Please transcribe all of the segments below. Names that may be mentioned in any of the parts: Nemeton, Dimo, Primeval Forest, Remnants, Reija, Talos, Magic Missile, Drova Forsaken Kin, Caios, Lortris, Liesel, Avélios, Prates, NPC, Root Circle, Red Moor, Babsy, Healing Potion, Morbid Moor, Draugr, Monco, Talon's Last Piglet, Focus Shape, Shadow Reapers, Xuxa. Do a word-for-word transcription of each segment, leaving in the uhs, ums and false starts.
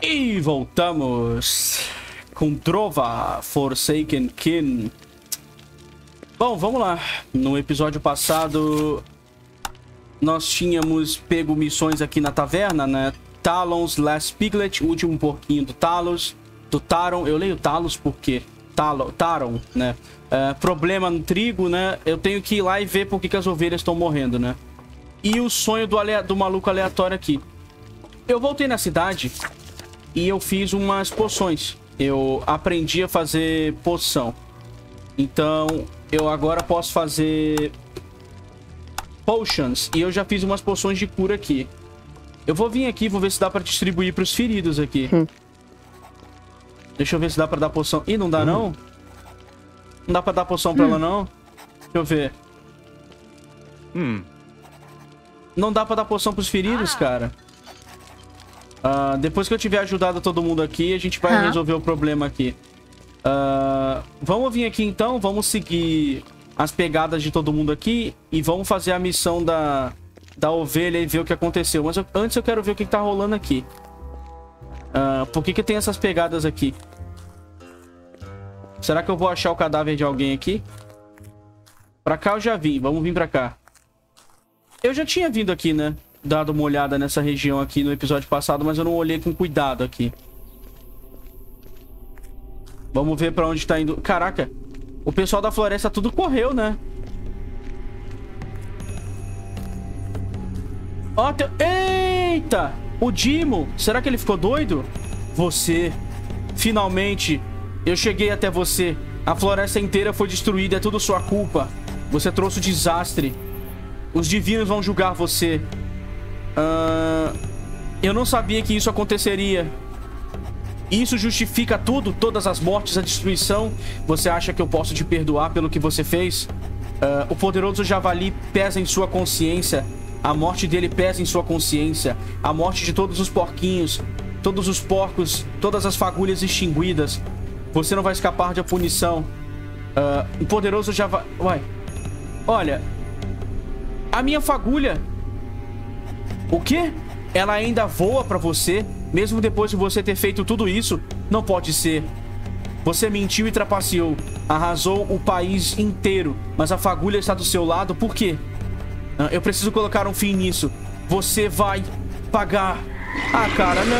E voltamos com Drova Forsaken Kin. Bom, vamos lá. No episódio passado, nós tínhamos pego missões aqui na taverna, né? Talon's Last Piglet, último porquinho do Talos. Do Taron. Eu leio Talos porque... Talo, Taron, né? Uh, problema no trigo, né? Eu tenho que ir lá e ver por que, que as ovelhas estão morrendo, né? E o sonho do, ale... do maluco aleatório aqui. Eu voltei na cidade e eu fiz umas poções. Eu aprendi a fazer poção. Então... eu agora posso fazer potions. E eu já fiz umas poções de cura aqui. Eu vou vir aqui, vou ver se dá pra distribuir pros feridos aqui. Hum. Deixa eu ver se dá pra dar poção. Ih, não dá hum. não? Não dá pra dar poção hum. pra ela não? Deixa eu ver. Hum. Não dá pra dar poção pros feridos, ah. cara. Uh, depois que eu tiver ajudado todo mundo aqui, a gente vai ah. resolver o problema aqui. Uh, vamos vir aqui então, vamos seguir as pegadas de todo mundo aqui e vamos fazer a missão da, da ovelha e ver o que aconteceu. Mas eu, antes eu quero ver o que, que tá rolando aqui. Uh, por que que tem essas pegadas aqui? Será que eu vou achar o cadáver de alguém aqui? Pra cá eu já vim, vamos vir pra cá. Eu já tinha vindo aqui, né? Dado uma olhada nessa região aqui no episódio passado, mas eu não olhei com cuidado aqui. Vamos ver pra onde tá indo. Caraca, o pessoal da floresta tudo correu, né? Ó, tem... Eita! O Dimo, será que ele ficou doido? Você, finalmente, eu cheguei até você. A floresta inteira foi destruída, é tudo sua culpa. Você trouxe o desastre. Os divinos vão julgar você. Uh... Eu não sabia que isso aconteceria. Isso justifica tudo, todas as mortes, a destruição. Você acha que eu posso te perdoar pelo que você fez? Uh, o poderoso javali pesa em sua consciência. A morte dele pesa em sua consciência. A morte de todos os porquinhos, todos os porcos, todas as fagulhas extinguidas. Você não vai escapar da punição. Uh, o poderoso javali... Uai. Olha. A minha fagulha... O quê? Ela ainda voa pra você... Mesmo depois de você ter feito tudo isso, não pode ser. Você mentiu e trapaceou. Arrasou o país inteiro, mas a fagulha está do seu lado. Por quê? Eu preciso colocar um fim nisso. Você vai pagar. Ah, cara, não!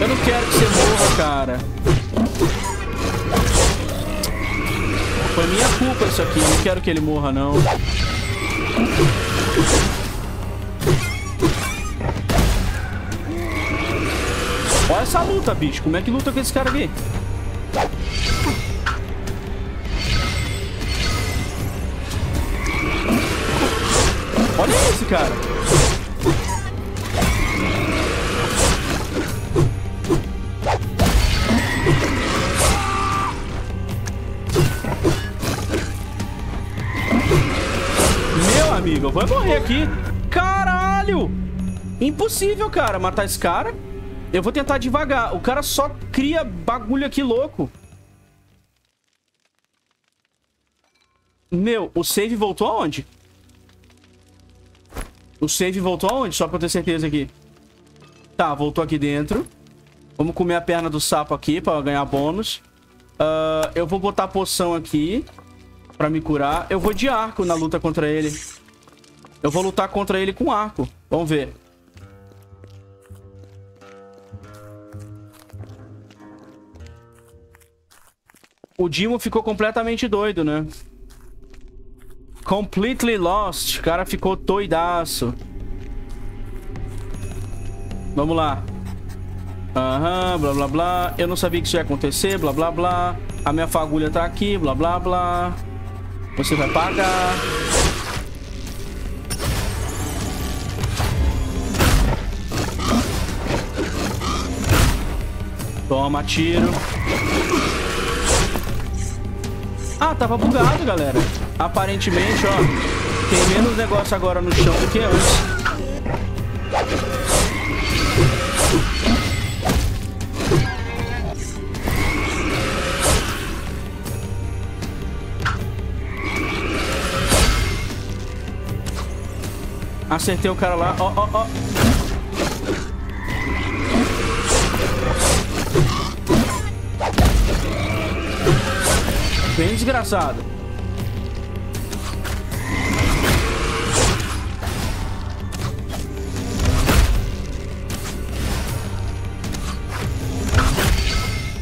Eu não quero que você morra, cara. Foi minha culpa isso aqui. Eu não quero que ele morra, não. Olha essa luta, bicho. Como é que luta com esse cara aqui? Olha esse cara. Meu amigo, eu vou morrer aqui. Caralho! Impossível, cara, matar esse cara. Eu vou tentar devagar. O cara só cria bagulho aqui louco. Meu, o save voltou aonde? O save voltou aonde? Só pra eu ter certeza aqui. Tá, voltou aqui dentro. Vamos comer a perna do sapo aqui pra ganhar bônus. Uh, eu vou botar a poção aqui pra me curar. Eu vou de arco na luta contra ele. Eu vou lutar contra ele com arco. Vamos ver. O Dimo ficou completamente doido, né? Completely lost. O cara ficou doidaço. Vamos lá. Aham, blá, blá, blá. Eu não sabia que isso ia acontecer, blá, blá, blá. A minha fagulha tá aqui, blá, blá, blá. Você vai pagar. Toma, tiro. Ah, tava bugado, galera. Aparentemente, ó, tem menos negócio agora no chão do que antes. Acertei o cara lá. Ó, ó, ó. bem desgraçado.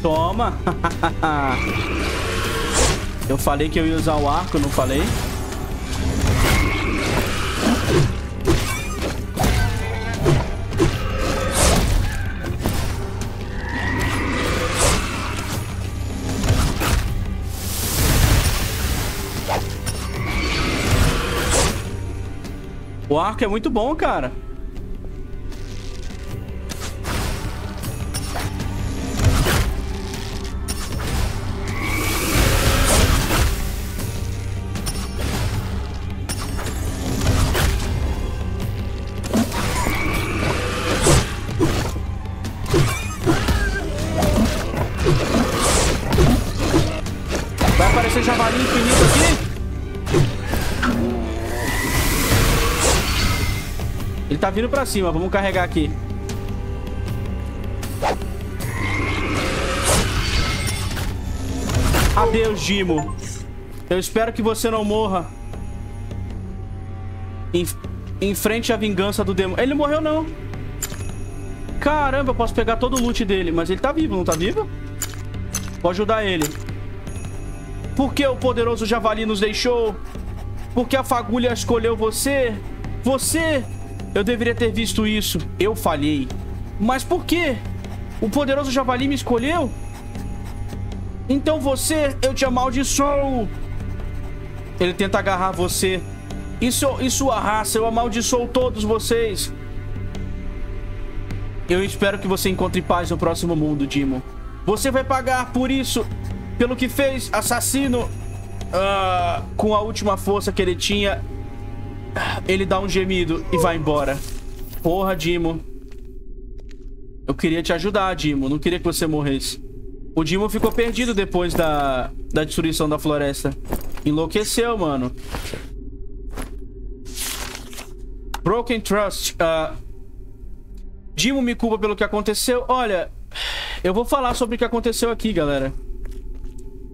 Toma. Eu falei que eu ia usar o arco, não falei? O arco é muito bom, cara. Vai aparecer javali infinito aqui. Ele tá vindo pra cima, vamos carregar aqui. Adeus, Dimo. Eu espero que você não morra Em, em frente à vingança do demônio. Ele não morreu, não. Caramba, eu posso pegar todo o loot dele. Mas ele tá vivo, não tá vivo? Vou ajudar ele. Por que o poderoso javali nos deixou? Por que a fagulha escolheu você? Você... Eu deveria ter visto isso. Eu falhei. Mas por quê? O poderoso javali me escolheu? Então você, eu te amaldiçoo. Ele tenta agarrar você. Isso, e sua raça, eu amaldiçoo todos vocês. Eu espero que você encontre paz no próximo mundo, Dimo. Você vai pagar por isso. Pelo que fez, assassino. Uh, com a última força que ele tinha... Ele dá um gemido e vai embora. Porra, Dimo. Eu queria te ajudar, Dimo. Não queria que você morresse. O Dimo ficou perdido depois da, da destruição da floresta. Enlouqueceu, mano. Broken Trust. Uh, Dimo me culpa pelo que aconteceu. Olha, eu vou falar sobre o que aconteceu aqui, galera.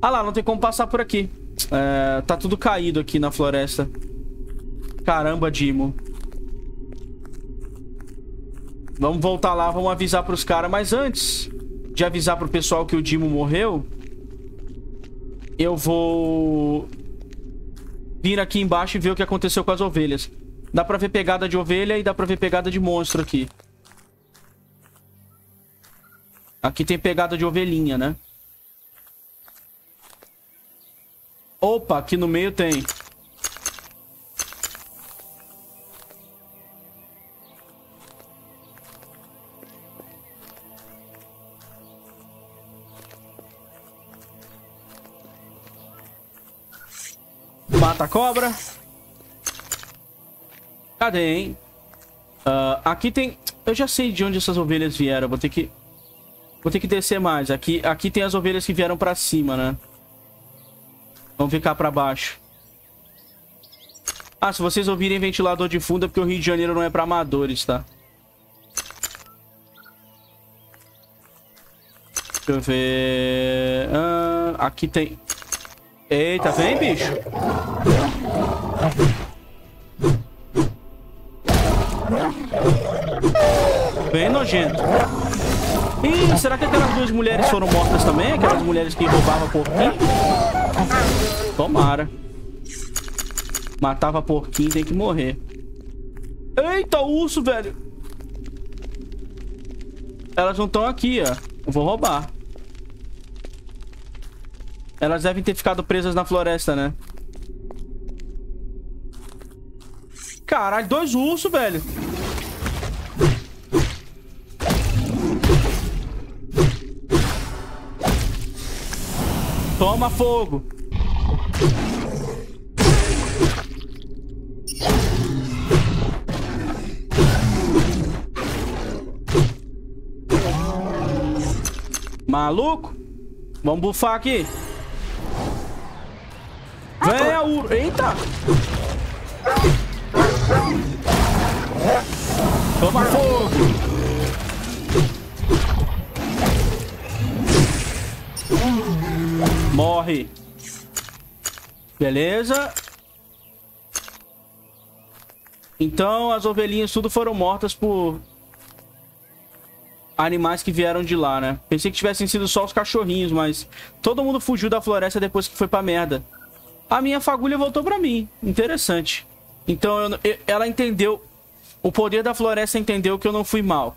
Ah lá, não tem como passar por aqui. Uh, tá tudo caído aqui na floresta. Caramba, Dimo. Vamos voltar lá, vamos avisar pros caras. Mas antes de avisar pro pessoal que o Dimo morreu, eu vou vir aqui embaixo e ver o que aconteceu com as ovelhas. Dá pra ver pegada de ovelha e dá pra ver pegada de monstro aqui. Aqui tem pegada de ovelhinha, né? Opa, aqui no meio tem... Mata a cobra. Cadê, hein? Uh, aqui tem... Eu já sei de onde essas ovelhas vieram. Vou ter que... Vou ter que descer mais. Aqui, aqui tem as ovelhas que vieram pra cima, né? Vamos ficar pra baixo. Ah, se vocês ouvirem ventilador de fundo é porque o Rio de Janeiro não é pra amadores, tá? Deixa eu ver... Uh, aqui tem... Eita, vem, bicho. Bem nojento. Ih, será que aquelas duas mulheres foram mortas também? Aquelas mulheres que roubavam porquinho? Tomara. Matava porquinho, tem que morrer. Eita, urso, velho. Elas não estão aqui, ó. Eu vou roubar. Elas devem ter ficado presas na floresta, né? Caralho, dois ursos, velho. Toma fogo. Maluco? Vamos bufar aqui. Véia ur... Eita! Toma fogo! Morre! Beleza. Então as ovelhinhas tudo foram mortas por animais que vieram de lá, né? Pensei que tivessem sido só os cachorrinhos, mas todo mundo fugiu da floresta depois que foi pra merda. A minha fagulha voltou pra mim. Interessante. Então eu, eu, ela entendeu. O poder da floresta entendeu que eu não fui mal.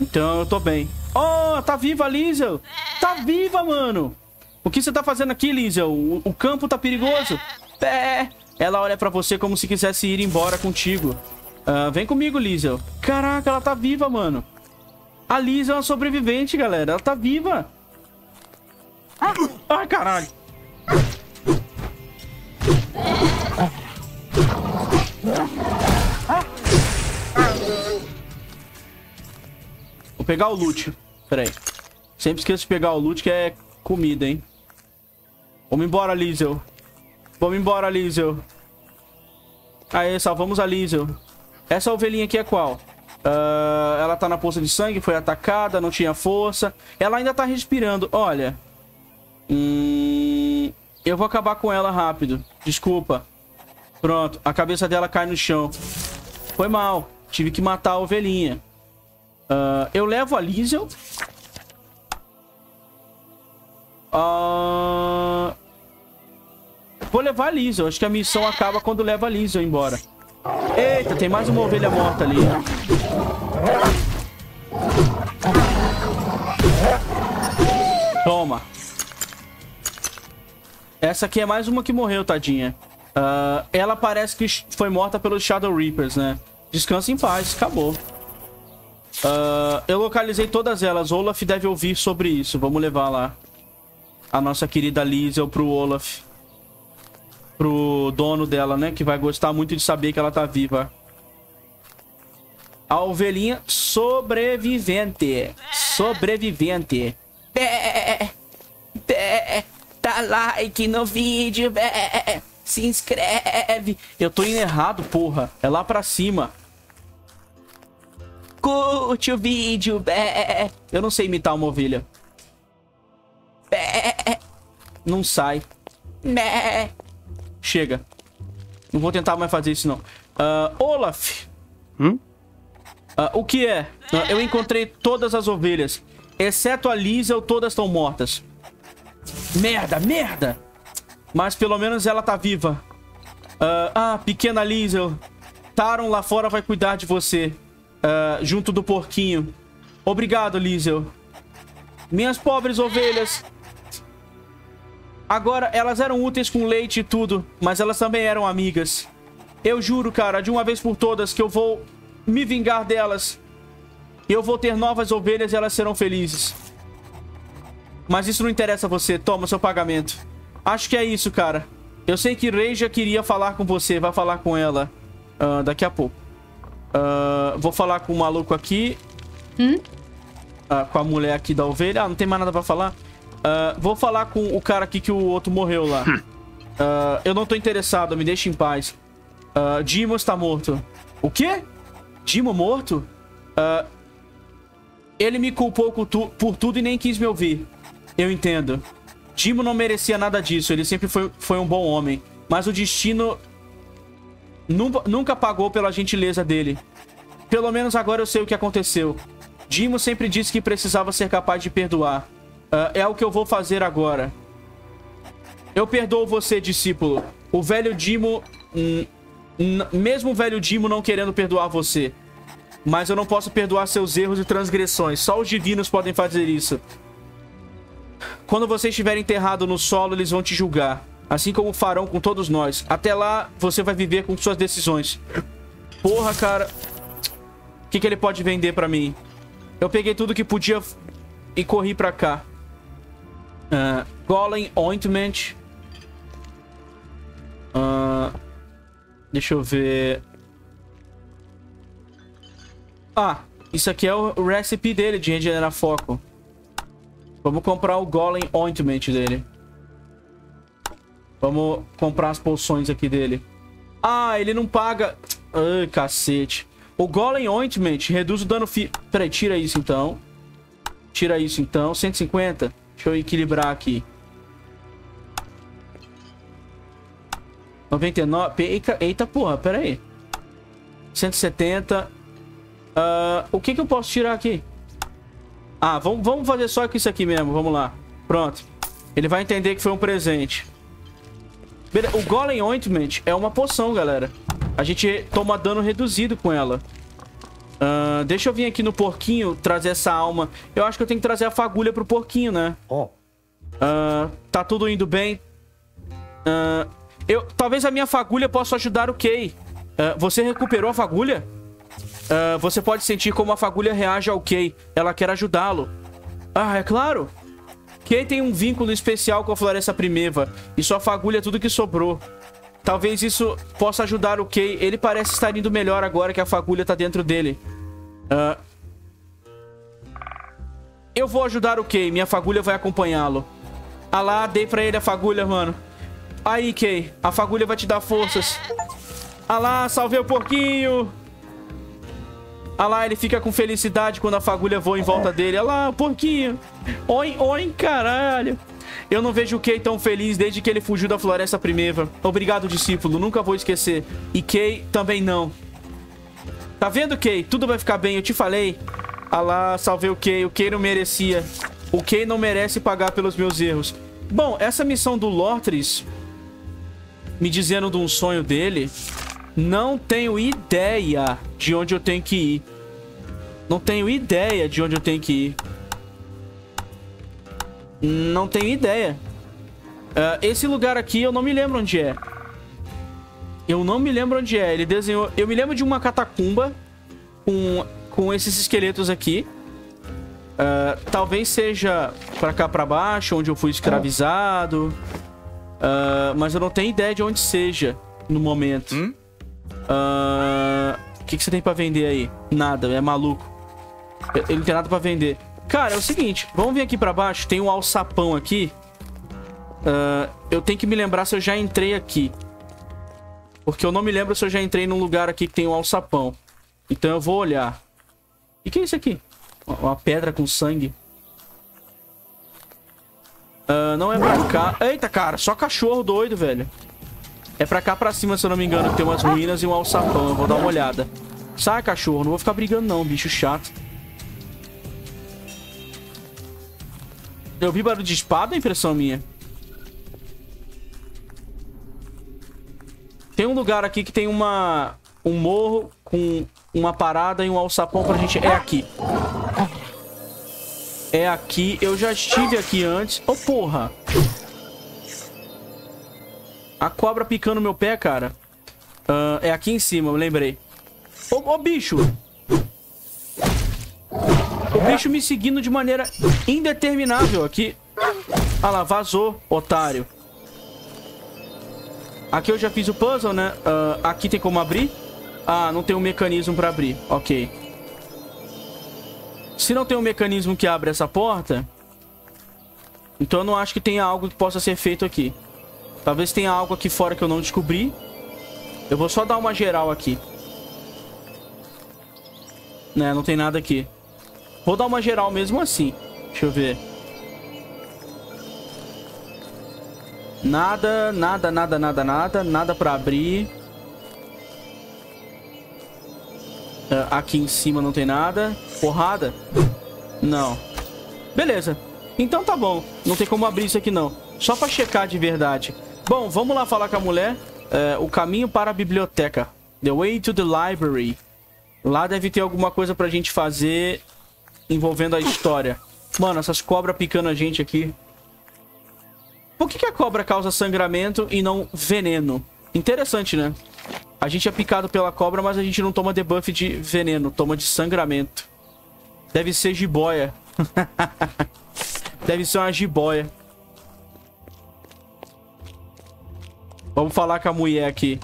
Então eu tô bem. Oh, tá viva, Liesel. Tá viva, mano. O que você tá fazendo aqui, Liesel? O, o campo tá perigoso? Pé. Ela olha pra você como se quisesse ir embora contigo. Uh, vem comigo, Liesel. Caraca, ela tá viva, mano. A Liesel é uma sobrevivente, galera. Ela tá viva. Ah, ah caralho. Vou pegar o loot. Pera aí. Sempre esqueço de pegar o loot, que é comida, hein. Vamos embora, Liesel. Vamos embora, Liesel. Aê, salvamos a Liesel. Essa ovelhinha aqui é qual? Uh, ela tá na poça de sangue, foi atacada, não tinha força. Ela ainda tá respirando, olha. Hum, eu vou acabar com ela rápido. Desculpa. Pronto, a cabeça dela cai no chão. Foi mal, tive que matar a ovelhinha. Uh, eu levo a Liesel. Uh, vou levar a Liesel, acho que a missão acaba quando leva a Liesel embora. Eita, tem mais uma ovelha morta ali. Toma. Essa aqui é mais uma que morreu, tadinha. Uh, ela parece que foi morta pelos Shadow Reapers, né? Descansa em paz, acabou. Uh, eu localizei todas elas. Olaf deve ouvir sobre isso. Vamos levar lá a nossa querida Liesel pro Olaf. Pro dono dela, né? Que vai gostar muito de saber que ela tá viva. A ovelhinha sobrevivente. Sobrevivente. Bé, bé, dá like no vídeo, bé. Se inscreve. Eu tô indo errado, porra. É lá pra cima. Curte o vídeo, bé. Eu não sei imitar uma ovelha. Bé. Não sai. Bé. Chega. Não vou tentar mais fazer isso, não. Uh, Olaf. Hum? Uh, o que é? Uh, eu encontrei todas as ovelhas. Exceto a Liesel, todas estão mortas. Merda, merda. Mas pelo menos ela tá viva. Uh, ah, pequena Liesel. Taron lá fora vai cuidar de você. Uh, junto do porquinho. Obrigado, Liesel. Minhas pobres ovelhas. Agora, elas eram úteis com leite e tudo. Mas elas também eram amigas. Eu juro, cara, de uma vez por todas, que eu vou me vingar delas. Eu vou ter novas ovelhas e elas serão felizes. Mas isso não interessa a você. Toma seu pagamento. Acho que é isso, cara. Eu sei que Reija queria falar com você. Vai falar com ela uh, daqui a pouco. Uh, vou falar com o maluco aqui. Hum? Uh, com a mulher aqui da ovelha. Ah, não tem mais nada pra falar. Uh, vou falar com o cara aqui que o outro morreu lá. Uh, eu não tô interessado. Me deixa em paz. Uh, Dimo está morto. O quê? Dimo morto? Uh, ele me culpou por tudo e nem quis me ouvir. Eu entendo. Dimo não merecia nada disso. Ele sempre foi, foi um bom homem. Mas o destino nunca, nunca pagou pela gentileza dele. Pelo menos agora eu sei o que aconteceu. Dimo sempre disse que precisava ser capaz de perdoar. Uh, é o que eu vou fazer agora. Eu perdoo você, discípulo. O velho Dimo... Mesmo o velho Dimo não querendo perdoar você. Mas eu não posso perdoar seus erros e transgressões. Só os divinos podem fazer isso. Quando você estiver enterrado no solo, eles vão te julgar. Assim como farão com todos nós. Até lá, você vai viver com suas decisões. Porra, cara. O que, que ele pode vender pra mim? Eu peguei tudo que podia e corri pra cá. Uh, Golem Ointment. Uh, deixa eu ver. Ah, isso aqui é o recipe dele de regenerar foco. Vamos comprar o Golem Ointment dele. Vamos comprar as poções aqui dele. Ah, ele não paga. Ai, cacete. O Golem Ointment reduz o dano fi... Peraí, tira isso então. Tira isso então. cento e cinquenta. Deixa eu equilibrar aqui. noventa e nove. Eita, eita porra, pera aí. cento e setenta. Uh, o que que eu posso tirar aqui? Ah, vamos, vamos fazer só com isso aqui mesmo. Vamos lá. Pronto. Ele vai entender que foi um presente. O Golem Ointment é uma poção, galera. A gente toma dano reduzido com ela. Uh, deixa eu vir aqui no porquinho trazer essa alma. Eu acho que eu tenho que trazer a fagulha pro porquinho, né? Ó. Uh, tá tudo indo bem. Uh, eu, talvez a minha fagulha possa ajudar o Kay. Uh, você recuperou a fagulha? Uh, você pode sentir como a fagulha reage ao Kay. Ela quer ajudá-lo. Ah, é claro. Kay tem um vínculo especial com a Floresta Primeva. E sua fagulha é tudo que sobrou. Talvez isso possa ajudar o Kay. Ele parece estar indo melhor agora que a fagulha tá dentro dele. Uh, eu vou ajudar o Kay. Minha fagulha vai acompanhá-lo. Ah lá, dei pra ele a fagulha, mano. Aí, Kay. A fagulha vai te dar forças. Ah lá, salvei o porquinho. Ah lá, ele fica com felicidade quando a fagulha voa em volta dele. Ah lá, o porquinho. Oi, oi, caralho. Eu não vejo o Kay tão feliz desde que ele fugiu da Floresta Primeva. Obrigado, discípulo. Nunca vou esquecer. E Kay também não. Tá vendo, Kay? Tudo vai ficar bem. Eu te falei. Ah lá, salvei o Kay. O Kay não merecia. O Kay não merece pagar pelos meus erros. Bom, essa missão do Lortris, me dizendo de um sonho dele... Não tenho ideia de onde eu tenho que ir. Não tenho ideia de onde eu tenho que ir. Não tenho ideia. Uh, esse lugar aqui eu não me lembro onde é. Eu não me lembro onde é. Ele desenhou... Eu me lembro de uma catacumba com, com esses esqueletos aqui. Uh, talvez seja pra cá pra baixo, onde eu fui escravizado. Uh, mas eu não tenho ideia de onde seja no momento. Hum? Uh, o que, que você tem pra vender aí? Nada, é maluco. Ele não tem nada pra vender. Cara, é o seguinte, vamos vir aqui pra baixo. Tem um alçapão aqui. uh, Eu tenho que me lembrar se eu já entrei aqui, porque eu não me lembro se eu já entrei num lugar aqui que tem um alçapão. Então eu vou olhar. E que é isso aqui? Uma pedra com sangue. uh, Não é pra cá. Eita, cara, só cachorro doido, velho. É pra cá pra cima, se eu não me engano, que tem umas ruínas e um alçapão. Eu vou dar uma olhada. Sai, cachorro. Não vou ficar brigando, não. Bicho chato. Eu vi barulho de espada, é impressão minha. Tem um lugar aqui que tem uma... Um morro com uma parada e um alçapão pra gente... É aqui. É aqui. Eu já estive aqui antes. Ô, porra. A cobra picando meu pé, cara. Uh, é aqui em cima, eu lembrei. Ô, oh, oh, bicho! O bicho me seguindo de maneira indeterminável aqui. Ah lá, vazou, otário. Aqui eu já fiz o puzzle, né? Uh, aqui tem como abrir? Ah, não tem um mecanismo pra abrir. Ok. Se não tem um mecanismo que abre essa porta... Então eu não acho que tenha algo que possa ser feito aqui. Talvez tenha algo aqui fora que eu não descobri. Eu vou só dar uma geral aqui. Né, não tem nada aqui. Vou dar uma geral mesmo assim. Deixa eu ver. Nada, nada, nada, nada, nada. Nada pra abrir. Aqui em cima não tem nada. Porrada? Não. Beleza. Então tá bom. Não tem como abrir isso aqui não. Só pra checar de verdade. Bom, vamos lá falar com a mulher. É, o caminho para a biblioteca. The way to the library. Lá deve ter alguma coisa pra gente fazer envolvendo a história. Mano, essas cobras picando a gente aqui. Por que que a cobra causa sangramento e não veneno? Interessante, né? A gente é picado pela cobra, mas a gente não toma debuff de veneno. Toma de sangramento. Deve ser jiboia. Deve ser uma jiboia. Vamos falar com a mulher aqui.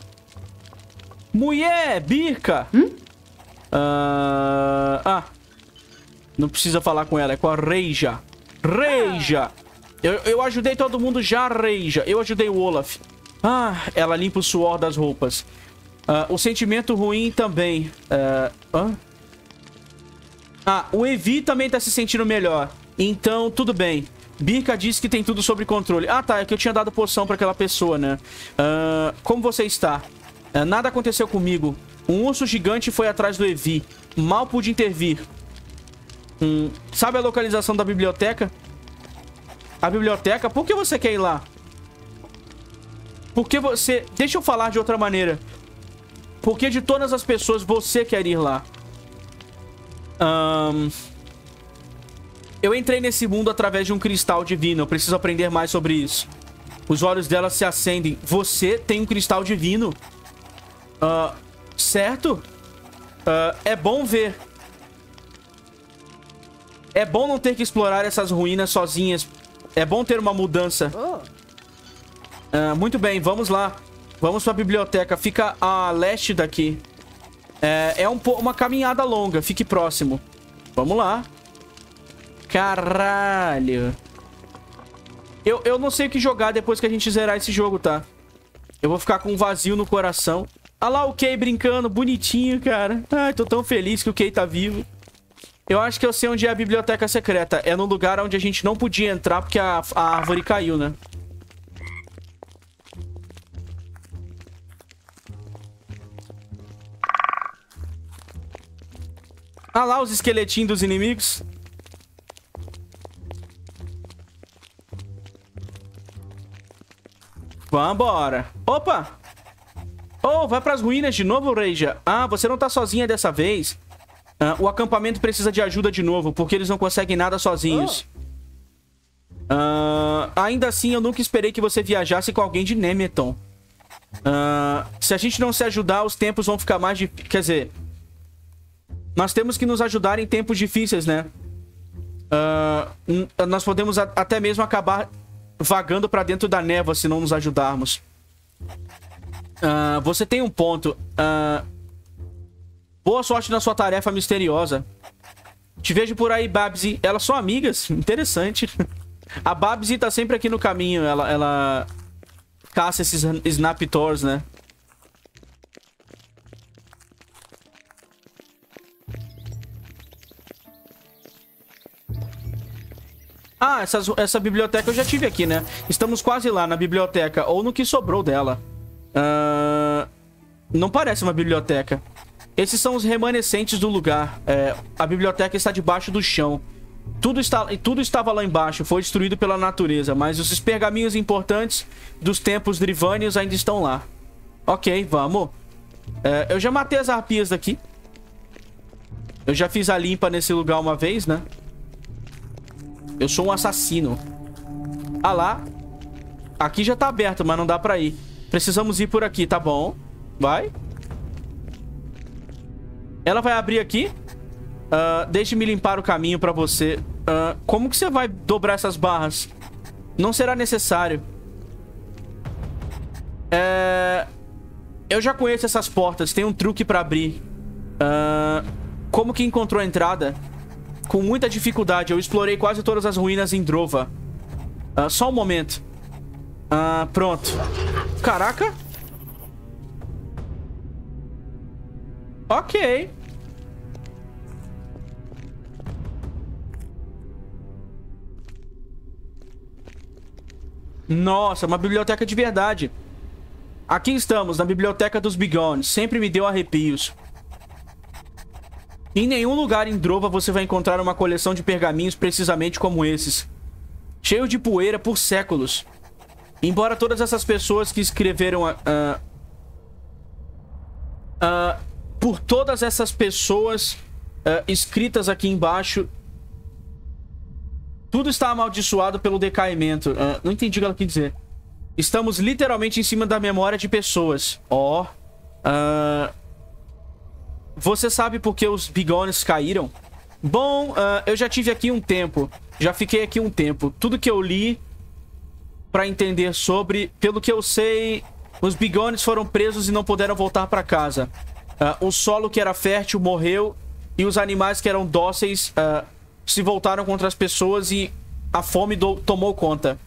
Mulher, Birka! Hum? Uh, ah, não precisa falar com ela, é com a Reija. Reija! Eu, eu ajudei todo mundo já, Reija. Eu ajudei o Olaf. Ah, ela limpa o suor das roupas. Uh, o sentimento ruim também. Uh, uh? Ah, o Evi também tá se sentindo melhor. Então, tudo bem. Birka diz que tem tudo sobre controle. Ah, tá. É que eu tinha dado poção pra aquela pessoa, né? Uh, como você está? Uh, nada aconteceu comigo. Um urso gigante foi atrás do Evi. Mal pude intervir. Hum, sabe a localização da biblioteca? A biblioteca? Por que você quer ir lá? Por que você... Deixa eu falar de outra maneira. Por que de todas as pessoas você quer ir lá? Ahn... Um... Eu entrei nesse mundo através de um cristal divino. Eu preciso aprender mais sobre isso. Os olhos dela se acendem. Você tem um cristal divino? Uh, certo? Uh, é bom ver. É bom não ter que explorar essas ruínas sozinhas. É bom ter uma mudança. Uh, muito bem, vamos lá. Vamos para a biblioteca. Fica a leste daqui. Uh, é um uma caminhada longa. Fique próximo. Vamos lá. Caralho. Eu, eu não sei o que jogar depois que a gente zerar esse jogo, tá? Eu vou ficar com um vazio no coração. Ah lá o Kay brincando, bonitinho, cara. Ai, tô tão feliz que o Kay tá vivo. Eu acho que eu sei onde é a biblioteca secreta. É no lugar onde a gente não podia entrar porque a, a árvore caiu, né? Ah lá os esqueletinhos dos inimigos. Vambora. Opa! Oh, vai pras ruínas de novo, Reija. Ah, você não tá sozinha dessa vez. Ah, o acampamento precisa de ajuda de novo, porque eles não conseguem nada sozinhos. Ah, ainda assim, eu nunca esperei que você viajasse com alguém de Nemeton. Ah, se a gente não se ajudar, os tempos vão ficar mais difíceis. Quer dizer... Nós temos que nos ajudar em tempos difíceis, né? Ah, nós podemos até mesmo acabar... vagando pra dentro da névoa se não nos ajudarmos. Uh, você tem um ponto. Uh, boa sorte na sua tarefa misteriosa. Te vejo por aí, Babsy. Elas são amigas? Interessante. A Babsy tá sempre aqui no caminho. Ela, ela caça esses Snaptors, né? Ah, essas, essa biblioteca eu já tive aqui, né? Estamos quase lá na biblioteca. Ou no que sobrou dela. Uh, não parece uma biblioteca. Esses são os remanescentes do lugar. É, a biblioteca está debaixo do chão. Tudo, está, tudo estava lá embaixo. Foi destruído pela natureza. Mas os pergaminhos importantes dos tempos Drivanius ainda estão lá. Ok, vamos. É, eu já matei as arpias daqui. Eu já fiz a limpa nesse lugar uma vez, né? Eu sou um assassino. Ah lá. Aqui já tá aberto, mas não dá pra ir. Precisamos ir por aqui, tá bom. Vai. Ela vai abrir aqui. Uh, deixe-me limpar o caminho pra você. Uh, como que você vai dobrar essas barras? Não será necessário. É... Eu já conheço essas portas. Tem um truque pra abrir. Uh, como que encontrou a entrada? Com muita dificuldade, eu explorei quase todas as ruínas em Drova. Uh, só um momento. Uh, pronto. Caraca. Ok. Nossa, uma biblioteca de verdade. Aqui estamos, na biblioteca dos Bigones. Sempre me deu arrepios. Em nenhum lugar em Drova você vai encontrar uma coleção de pergaminhos precisamente como esses. Cheio de poeira por séculos. Embora todas essas pessoas que escreveram... A, uh, uh, por todas essas pessoas uh, escritas aqui embaixo... Tudo está amaldiçoado pelo decaimento. Uh, não entendi o que ela quis dizer. Estamos literalmente em cima da memória de pessoas. Ó... Oh, uh, você sabe por que os Bigones caíram? Bom, uh, eu já tive aqui um tempo. Já fiquei aqui um tempo. Tudo que eu li pra entender sobre... Pelo que eu sei, os Bigones foram presos e não puderam voltar pra casa. Uh, o solo que era fértil morreu e os animais que eram dóceis uh, se voltaram contra as pessoas e a fome do... tomou conta.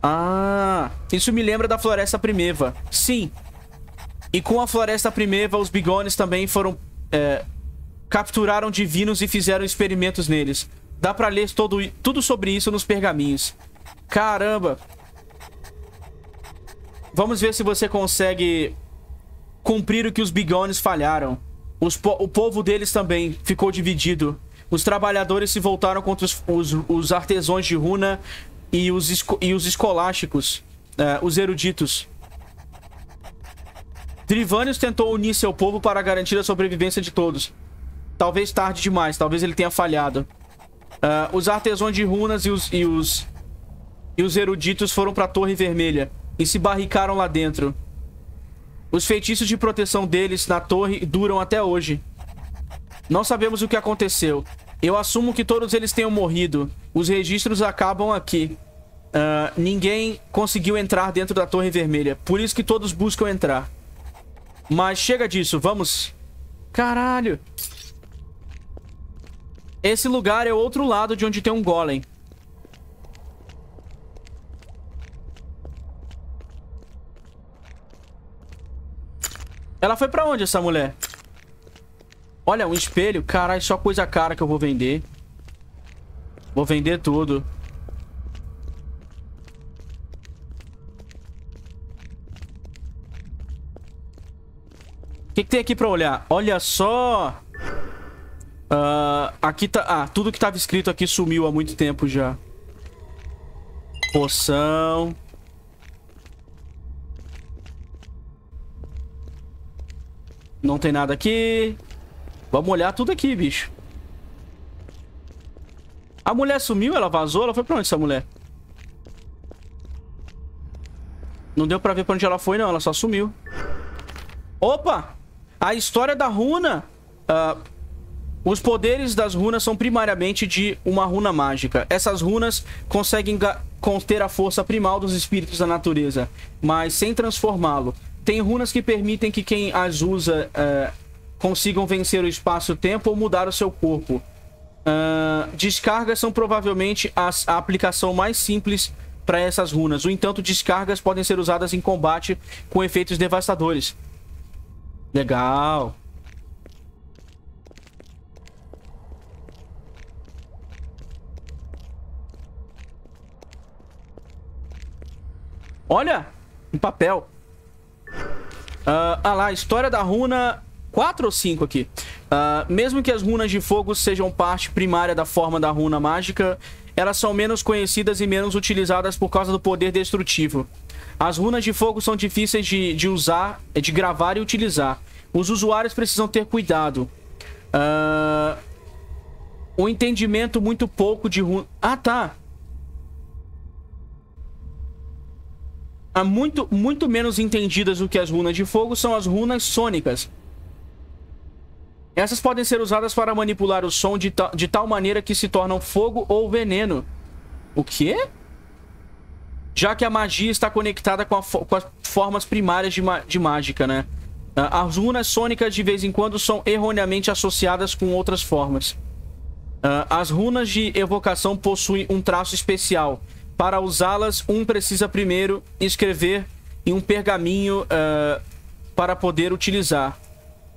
Ah, isso me lembra da Floresta Primeva. Sim. E com a Floresta Primeva, os Bigones também foram... É, capturaram divinos e fizeram experimentos neles. Dá pra ler todo, tudo sobre isso nos pergaminhos. Caramba! Vamos ver se você consegue cumprir o que os bigones falharam. Os po o povo deles também ficou dividido. Os trabalhadores se voltaram contra os, os, os artesãos de runa e os, esco e os escolásticos, uh, os eruditos. Drivanius tentou unir seu povo para garantir a sobrevivência de todos. Talvez tarde demais, talvez ele tenha falhado. Uh, os artesãos de runas e os, e os, e os eruditos foram para a Torre Vermelha e se barricaram lá dentro. Os feitiços de proteção deles na torre duram até hoje. Não sabemos o que aconteceu. Eu assumo que todos eles tenham morrido. Os registros acabam aqui. Uh, ninguém conseguiu entrar dentro da Torre Vermelha. Por isso que todos buscam entrar. Mas chega disso, vamos... Caralho! Esse lugar é outro lado de onde tem um golem. Ela foi pra onde, essa mulher? Olha, um espelho. Caralho, só coisa cara que eu vou vender. Vou vender tudo. O que, que tem aqui pra olhar? Olha só! Uh, aqui tá... Ah, tudo que tava escrito aqui sumiu há muito tempo já. Poção... Não tem nada aqui. Vamos olhar tudo aqui, bicho. A mulher sumiu, ela vazou. Ela foi pra onde, essa mulher? Não deu pra ver pra onde ela foi, não. Ela só sumiu. Opa! A história da runa. Uh, os poderes das runas são primariamente de uma runa mágica. Essas runas conseguem conter a força primal dos espíritos da natureza, mas sem transformá-lo. Tem runas que permitem que quem as usa uh, consigam vencer o espaço-tempo ou mudar o seu corpo. Uh, descargas são provavelmente as, a aplicação mais simples para essas runas. No entanto, descargas podem ser usadas em combate com efeitos devastadores. Legal. Olha, um papel. Uh, ah lá, história da runa quatro ou cinco aqui. Uh, mesmo que as runas de fogo sejam parte primária da forma da runa mágica, elas são menos conhecidas e menos utilizadas por causa do poder destrutivo. As runas de fogo são difíceis de, de usar, de gravar e utilizar. Os usuários precisam ter cuidado. Uh, um entendimento muito pouco de runa... Ah, tá. Muito, muito menos entendidas do que as runas de fogo são as runas sônicas. Essas podem ser usadas para manipular o som de, ta de tal maneira que se tornam fogo ou veneno. O quê? Já que a magia está conectada com, a fo com as formas primárias de, de mágica, né? As runas sônicas de vez em quando são erroneamente associadas com outras formas. As runas de evocação possuem um traço especial. Para usá-las, um precisa primeiro escrever em um pergaminho uh, para poder utilizar.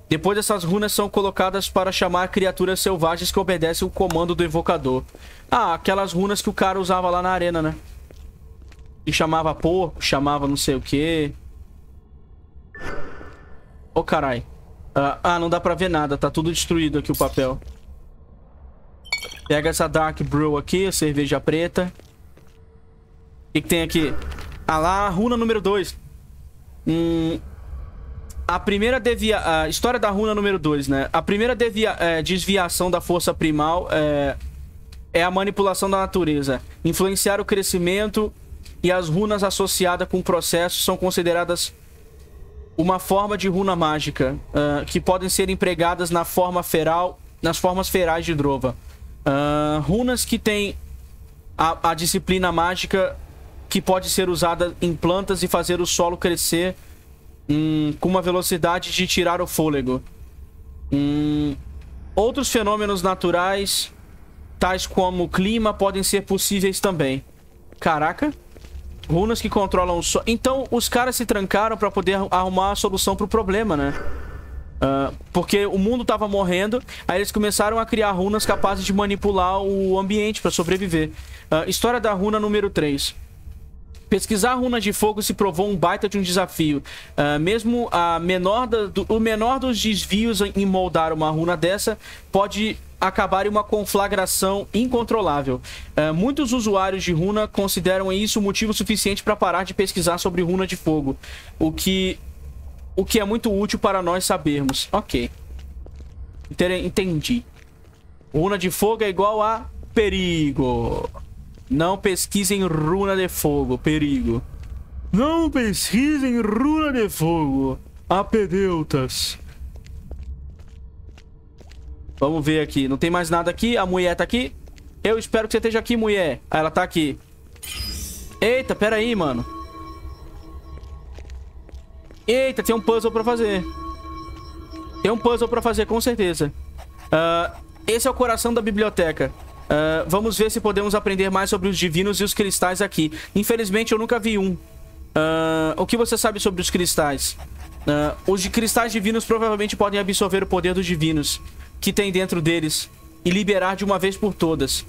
Depois, essas runas são colocadas para chamar criaturas selvagens que obedecem o comando do evocador. Ah, aquelas runas que o cara usava lá na arena, né? E chamava porco, chamava não sei o quê. Ô, carai. Uh, ah, não dá pra ver nada. Tá tudo destruído aqui o papel. Pega essa Dark Brew aqui, a cerveja preta. O que, que tem aqui? Ah lá, runa número dois. Hum, a primeira devia... A história da runa número dois, né? A primeira devia, é, desviação da força primal é, é a manipulação da natureza. Influenciar o crescimento e as runas associadas com o processo são consideradas uma forma de runa mágica, uh, que podem ser empregadas na forma feral, nas formas ferais de Drova. Uh, runas que têm a, a disciplina mágica... que pode ser usada em plantas e fazer o solo crescer hum, com uma velocidade de tirar o fôlego. Hum, outros fenômenos naturais, tais como o clima, podem ser possíveis também. Caraca. Runas que controlam o sol. Então, os caras se trancaram para poder arrumar a solução para o problema, né? Uh, porque o mundo tava morrendo, aí eles começaram a criar runas capazes de manipular o ambiente pra sobreviver. Uh, história da runa número três. Pesquisar runas de fogo se provou um baita de um desafio. Uh, mesmo a menor da, do, o menor dos desvios em moldar uma runa dessa pode acabar em uma conflagração incontrolável. Uh, muitos usuários de runa consideram isso motivo suficiente para parar de pesquisar sobre runa de fogo, o que... O que é muito útil para nós sabermos. Ok. Entendi. Runa de fogo é igual a perigo. Não pesquisem runa de fogo. Perigo. Não pesquisem runa de fogo. Apedeutas. Vamos ver aqui. Não tem mais nada aqui. A mulher tá aqui. Eu espero que você esteja aqui, mulher. Ah, ela tá aqui. Eita, pera aí, mano. Eita, tem um puzzle pra fazer. Tem um puzzle pra fazer, com certeza. Uh, esse é o coração da biblioteca. Uh, vamos ver se podemos aprender mais sobre os divinos e os cristais aqui. Infelizmente, eu nunca vi um. Uh, o que você sabe sobre os cristais? Uh, os de cristais divinos provavelmente podem absorver o poder dos divinos que tem dentro deles e liberar de uma vez por todas.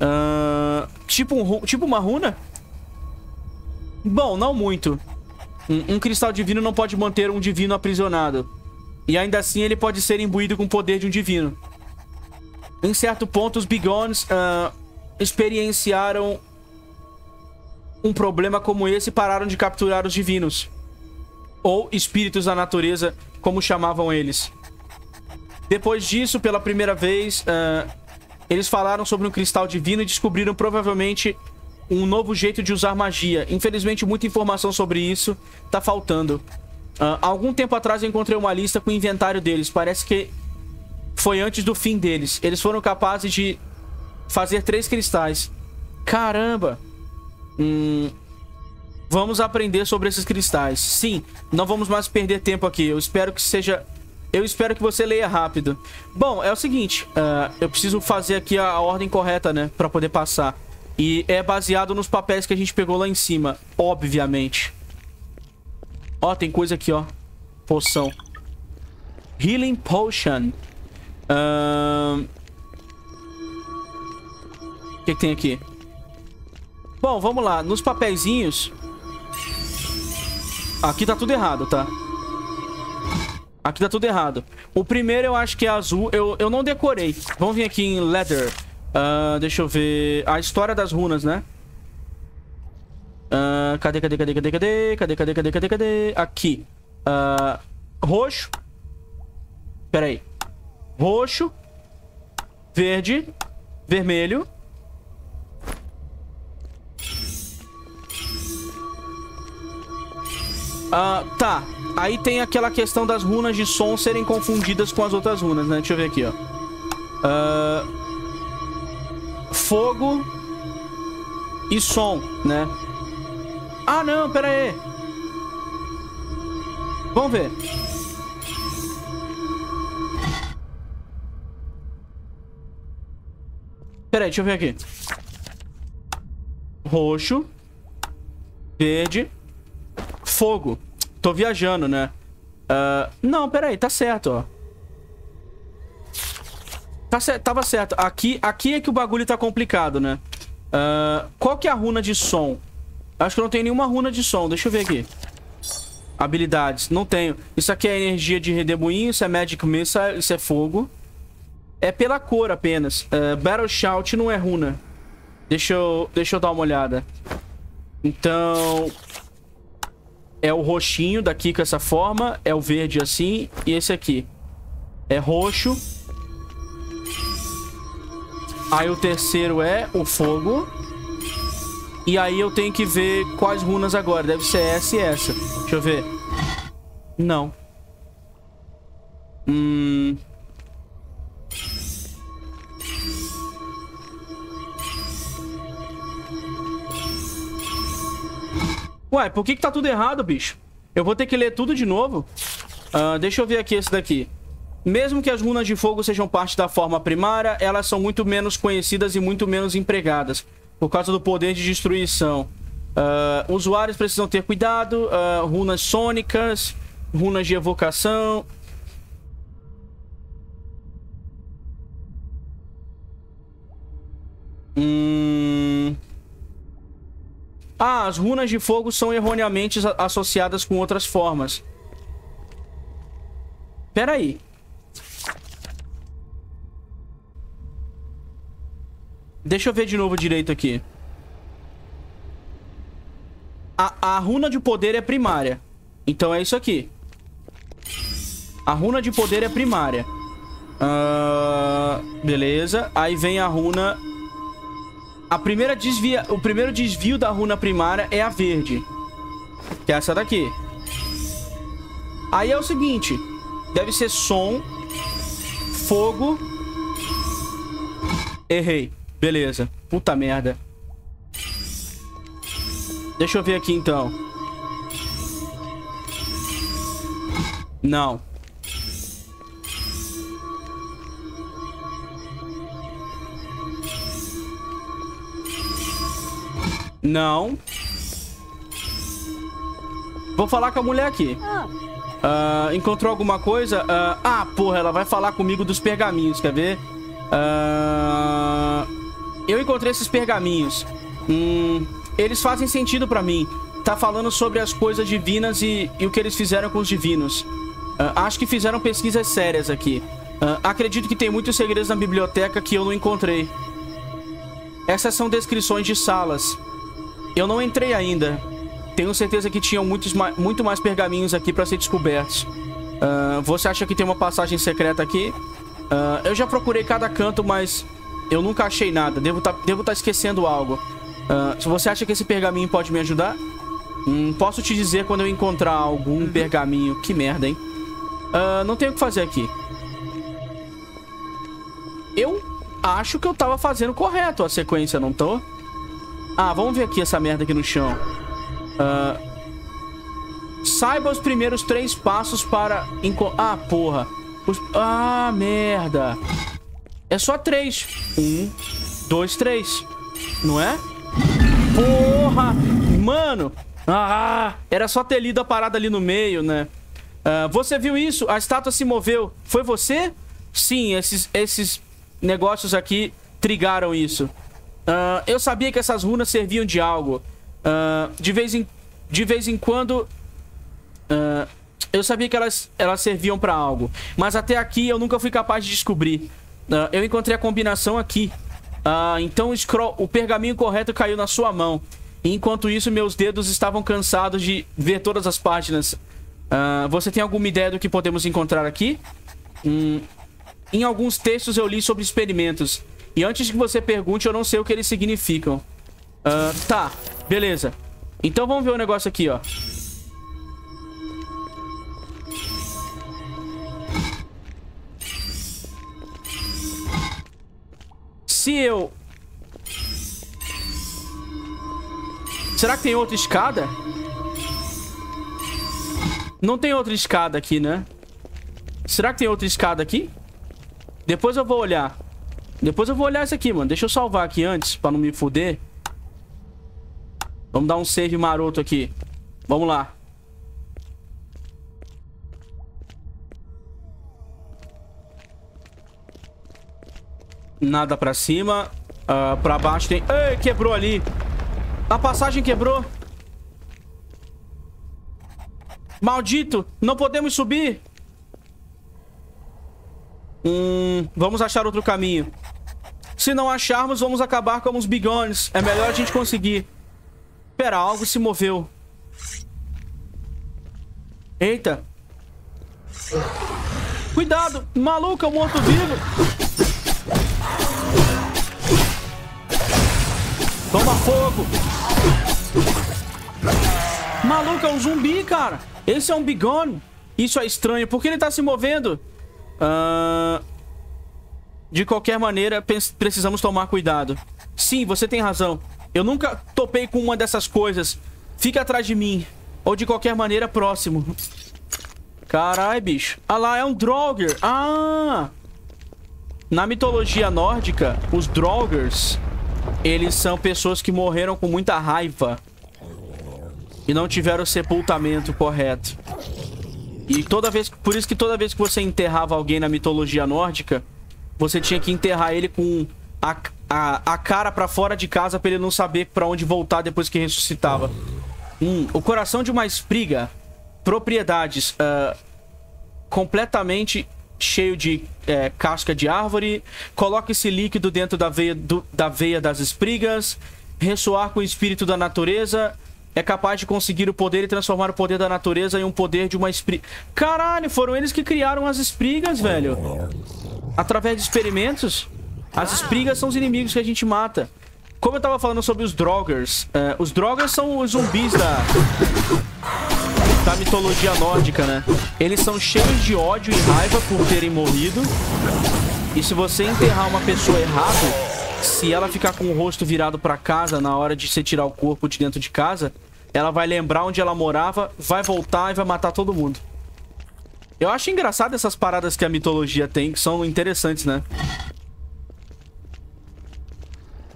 Uh, tipo, um, tipo uma runa? Bom, não muito. Um, um cristal divino não pode manter um divino aprisionado. E ainda assim ele pode ser imbuído com o poder de um divino. Em certo ponto, os Bigones uh, experienciaram um problema como esse e pararam de capturar os divinos. Ou espíritos da natureza, como chamavam eles. Depois disso, pela primeira vez, uh, eles falaram sobre um cristal divino e descobriram provavelmente... um novo jeito de usar magia. Infelizmente, muita informação sobre isso tá faltando. Uh, algum tempo atrás eu encontrei uma lista com o inventário deles. Parece que foi antes do fim deles. Eles foram capazes de fazer três cristais. Caramba! Hum, vamos aprender sobre esses cristais. Sim, não vamos mais perder tempo aqui. Eu espero que seja... Eu espero que você leia rápido. Bom, é o seguinte. Uh, eu preciso fazer aqui a ordem correta, né? Pra poder passar. E é baseado nos papéis que a gente pegou lá em cima, obviamente. Ó, tem coisa aqui, ó. Poção. Healing Potion. Ahn... O que que tem aqui? Bom, vamos lá. Nos papeizinhos... Aqui tá tudo errado, tá? Aqui tá tudo errado. O primeiro eu acho que é azul. Eu, eu não decorei. Vamos vir aqui em Leather. Uh, deixa eu ver... A história das runas, né? Uh, cadê, cadê, cadê, cadê, cadê? Cadê, cadê, cadê, cadê, cadê? Aqui. Uh, roxo. Pera aí. Roxo. Verde. Vermelho. Uh, tá. Aí tem aquela questão das runas de som serem confundidas com as outras runas, né? Deixa eu ver aqui, ó. Ahn... Uh... Fogo e som, né? Ah, não, pera aí. Vamos ver. Pera aí, deixa eu ver aqui. Roxo. Verde. Fogo. Tô viajando, né? Uh, não, pera aí, tá certo, ó. Tá certo, tava certo. Aqui, aqui é que o bagulho tá complicado, né? Uh, qual que é a runa de som? Acho que eu não tenho nenhuma runa de som. Deixa eu ver aqui. Habilidades. Não tenho. Isso aqui é energia de redemoinho. Isso é Magic Missile. Isso é fogo. É pela cor apenas. Uh, Battle Shout não é runa. Deixa eu, deixa eu dar uma olhada. Então... É o roxinho daqui com essa forma. É o verde assim. E esse aqui. É roxo. Aí o terceiro é o fogo. E aí eu tenho que ver quais runas agora. Deve ser essa e essa. Deixa eu ver. Não. Hum... Ué, por que que tá tudo errado, bicho? Eu vou ter que ler tudo de novo? Uh, deixa eu ver aqui esse daqui. Mesmo que as runas de fogo sejam parte da forma primária, elas são muito menos conhecidas e muito menos empregadas, por causa do poder de destruição. Uh, usuários precisam ter cuidado, uh, runas sônicas, runas de evocação, Hum... Ah, as runas de fogo são erroneamente associadas com outras formas. Pera aí. Deixa eu ver de novo direito aqui. A, a runa de poder é primária. Então é isso aqui. A runa de poder é primária. Uh, beleza. Aí vem a runa... A primeira desvia... O primeiro desvio da runa primária é a verde. Que é essa daqui. Aí é o seguinte. Deve ser som. Fogo. Errei. Beleza. Puta merda. Deixa eu ver aqui, então. Não. Não. Vou falar com a mulher aqui. Uh, encontrou alguma coisa? Uh, ah, porra, ela vai falar comigo dos pergaminhos, quer ver? Uh, eu encontrei esses pergaminhos. Hum... Eles fazem sentido pra mim. Tá falando sobre as coisas divinas e, e o que eles fizeram com os divinos. Uh, acho que fizeram pesquisas sérias aqui. Uh, acredito que tem muitos segredos na biblioteca que eu não encontrei. Essas são descrições de salas. Eu não entrei ainda. Tenho certeza que tinham muitos ma- muito mais pergaminhos aqui pra ser descobertos. Uh, você acha que tem uma passagem secreta aqui? Uh, eu já procurei cada canto, mas eu nunca achei nada. Devo tá, devo tá esquecendo algo. Se uh, você acha que esse pergaminho pode me ajudar? Hum, posso te dizer quando eu encontrar algum pergaminho. Que merda, hein? Uh, não tenho o que fazer aqui. Eu acho que eu tava fazendo correto a sequência, não tô? Ah, vamos ver aqui essa merda aqui no chão. Uh, saiba os primeiros três passos para... Ah, porra. Os... Ah, merda. É só três. Um, dois, três. Não é? Porra! Mano! Ah! Era só ter lido a parada ali no meio, né? Uh, você viu isso? A estátua se moveu. Foi você? Sim, esses, esses negócios aqui trigaram isso. Uh, eu sabia que essas runas serviam de algo. Uh, de, vez em, de vez em quando... Uh, eu sabia que elas, elas serviam pra algo. Mas até aqui eu nunca fui capaz de descobrir. Uh, eu encontrei a combinação aqui. Ah, então o, scroll, o pergaminho correto caiu na sua mão. Enquanto isso, meus dedos estavam cansados de ver todas as páginas. Ah, você tem alguma ideia do que podemos encontrar aqui? Hum, em alguns textos eu li sobre experimentos. E antes que você pergunte, eu não sei o que eles significam. Ah, tá, beleza. Então vamos ver o negócio aqui, ó. Se eu... Será que tem outra escada? Não tem outra escada aqui, né? Será que tem outra escada aqui? Depois eu vou olhar. Depois eu vou olhar isso aqui, mano. Deixa eu salvar aqui antes, pra não me fuder. Vamos dar um save maroto aqui. Vamos lá. Nada pra cima. Uh, pra baixo tem... Ei, quebrou ali. A passagem quebrou. Maldito. Não podemos subir. Hum, vamos achar outro caminho. Se não acharmos, vamos acabar como os bigones. É melhor a gente conseguir. Pera, algo se moveu. Eita. Cuidado. Maluco, é um morto-vivo. Toma fogo. Maluco, é um zumbi, cara. Esse é um bigone. Isso é estranho. Por que ele tá se movendo? Uh... De qualquer maneira, precisamos tomar cuidado. Sim, você tem razão. Eu nunca topei com uma dessas coisas. Fica atrás de mim. Ou de qualquer maneira, próximo. Carai, bicho. Ah lá, é um Draugr. Ah! Na mitologia nórdica, os Draugrs... Eles são pessoas que morreram com muita raiva e não tiveram o sepultamento correto. E toda vez, por isso que toda vez que você enterrava alguém na mitologia nórdica, você tinha que enterrar ele com a, a, a cara pra fora de casa pra ele não saber pra onde voltar depois que ressuscitava. Hum, o coração de uma espriga. Propriedades. Uh, completamente cheio de é, casca de árvore. Coloca esse líquido dentro da veia, do, da veia das esprigas. Ressoar com o espírito da natureza. É capaz de conseguir o poder e transformar o poder da natureza em um poder de uma espriga. Caralho, foram eles que criaram as esprigas, velho. Através de experimentos, as esprigas são os inimigos que a gente mata. Como eu tava falando sobre os Draugrs, é, os Draugrs são os zumbis da... da mitologia nórdica, né? Eles são cheios de ódio e raiva por terem morrido. E se você enterrar uma pessoa errada, se ela ficar com o rosto virado pra casa na hora de você tirar o corpo de dentro de casa, ela vai lembrar onde ela morava, vai voltar e vai matar todo mundo. Eu acho engraçado essas paradas que a mitologia tem, que são interessantes, né?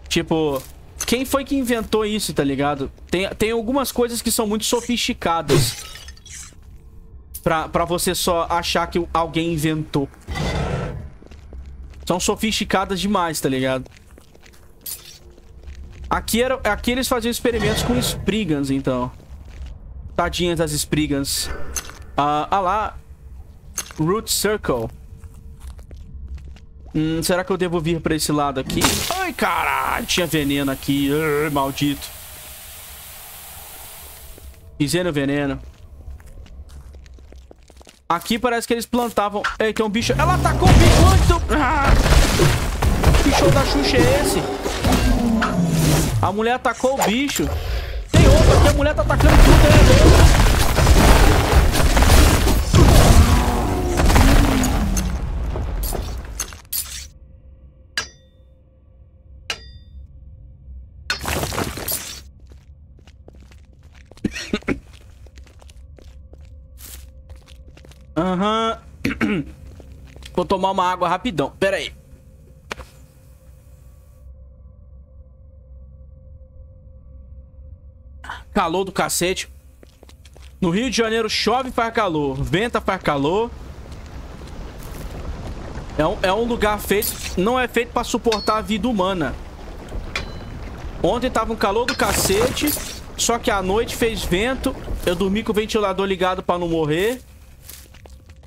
Tipo, quem foi que inventou isso, tá ligado? Tem, tem algumas coisas que são muito sofisticadas pra, pra você só achar que alguém inventou. São sofisticadas demais, tá ligado? Aqui, era, aqui eles faziam experimentos com esprigans, então. Tadinhas das esprigans. Ah, ah lá. Root Circle. Hum, será que eu devo vir pra esse lado aqui? Ai, caralho. Tinha veneno aqui. Urr, maldito. Dizendo veneno. Aqui parece que eles plantavam... Ei, tem um bicho... Ela atacou o bicho! Ah! Que show da Xuxa é esse? A mulher atacou o bicho. Tem outro aqui, a mulher tá atacando tudo, né? Aham. Uhum. Vou tomar uma água rapidão. Pera aí. Calor do cacete. No Rio de Janeiro chove, faz calor. Venta, faz calor. É um, é um lugar feito... Não é feito pra suportar a vida humana. Ontem tava um calor do cacete. Só que à noite fez vento. Eu dormi com o ventilador ligado pra não morrer.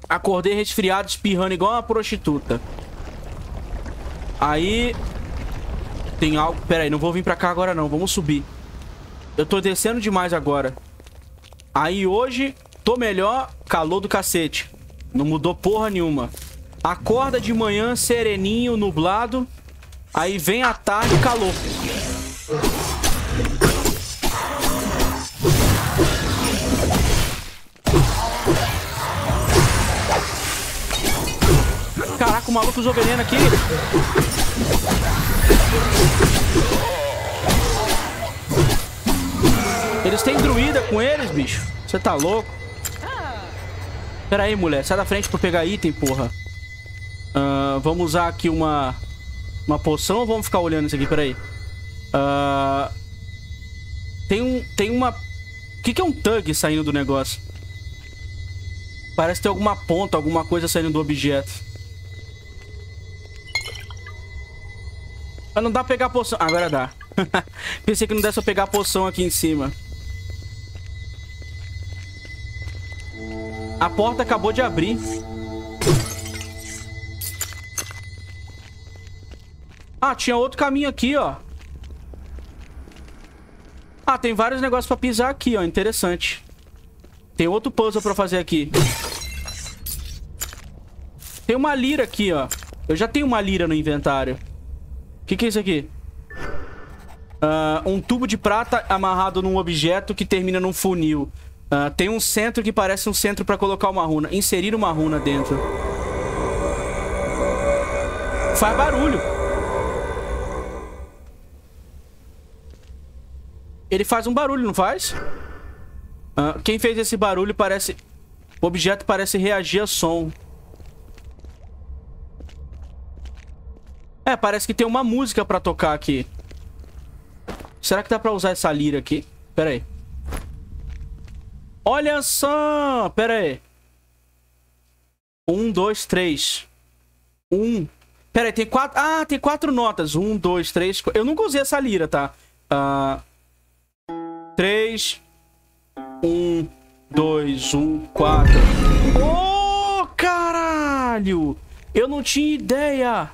Acordei resfriado, espirrando igual uma prostituta. Aí... Tem algo... Pera aí, não vou vir pra cá agora não. Vamos subir. Eu tô descendo demais agora. Aí hoje, tô melhor. Calor do cacete. Não mudou porra nenhuma. Acorda de manhã, sereninho, nublado. Aí vem a tarde, calor. Caraca, o maluco usou veneno aqui. Eles têm druida com eles, bicho. Você tá louco? Pera aí, mulher. Sai da frente pra pegar item, porra. Uh, vamos usar aqui uma... Uma poção ou vamos ficar olhando isso aqui? Pera aí. Uh, tem um... Tem uma... O que que é um tug saindo do negócio? Parece ter alguma ponta, alguma coisa saindo do objeto. Mas não dá pra pegar poção. Agora dá. Pensei que não desse pra pegar poção aqui em cima. A porta acabou de abrir. Ah, tinha outro caminho aqui, ó. Ah, tem vários negócios pra pisar aqui, ó. Interessante. Tem outro puzzle pra fazer aqui. Tem uma lira aqui, ó. Eu já tenho uma lira no inventário. O que, que é isso aqui? Uh, um tubo de prata amarrado num objeto que termina num funil. Uh, tem um centro que parece um centro pra colocar uma runa. Inserir uma runa dentro. Faz barulho. Ele faz um barulho, não faz? Uh, quem fez esse barulho parece... O objeto parece reagir a som. É, parece que tem uma música pra tocar aqui. Será que dá pra usar essa lira aqui? Pera aí. Olha só! Pera aí. Um, dois, três. Um. Pera aí, tem quatro... Ah, tem quatro notas. Um, dois, três... Qu... Eu nunca usei essa lira, tá? Ah... Três... Um... Dois... Um... Quatro... Oh, caralho! Eu não tinha ideia!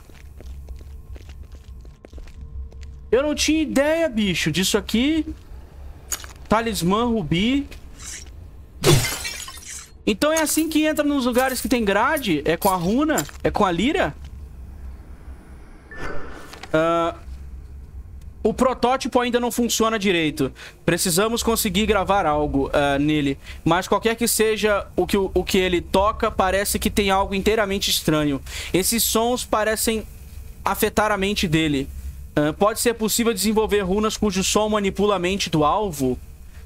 Eu não tinha ideia, bicho, disso aqui. Talismã, rubi. Então é assim que entra nos lugares que tem grade? É com a runa? É com a lira? Uh, o protótipo ainda não funciona direito. Precisamos conseguir gravar algo uh, nele. Mas qualquer que seja o que, o que ele toca, parece que tem algo inteiramente estranho. Esses sons parecem afetar a mente dele. Uh, pode ser possível desenvolver runas cujo som manipula a mente do alvo?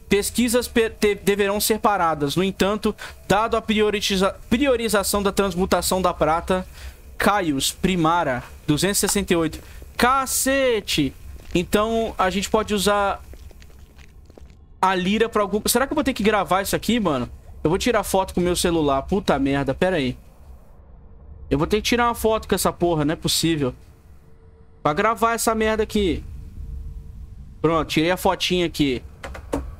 Pesquisas pe te deverão ser paradas. No entanto, dado a prioriza priorização da transmutação da prata, Caios, Primara, duzentos e sessenta e oito. Cacete! Então, a gente pode usar a lira pra algum... Será que eu vou ter que gravar isso aqui, mano? Eu vou tirar foto com o meu celular. Puta merda, pera aí. Eu vou ter que tirar uma foto com essa porra, não é possível. Pra gravar essa merda aqui. Pronto, tirei a fotinha aqui.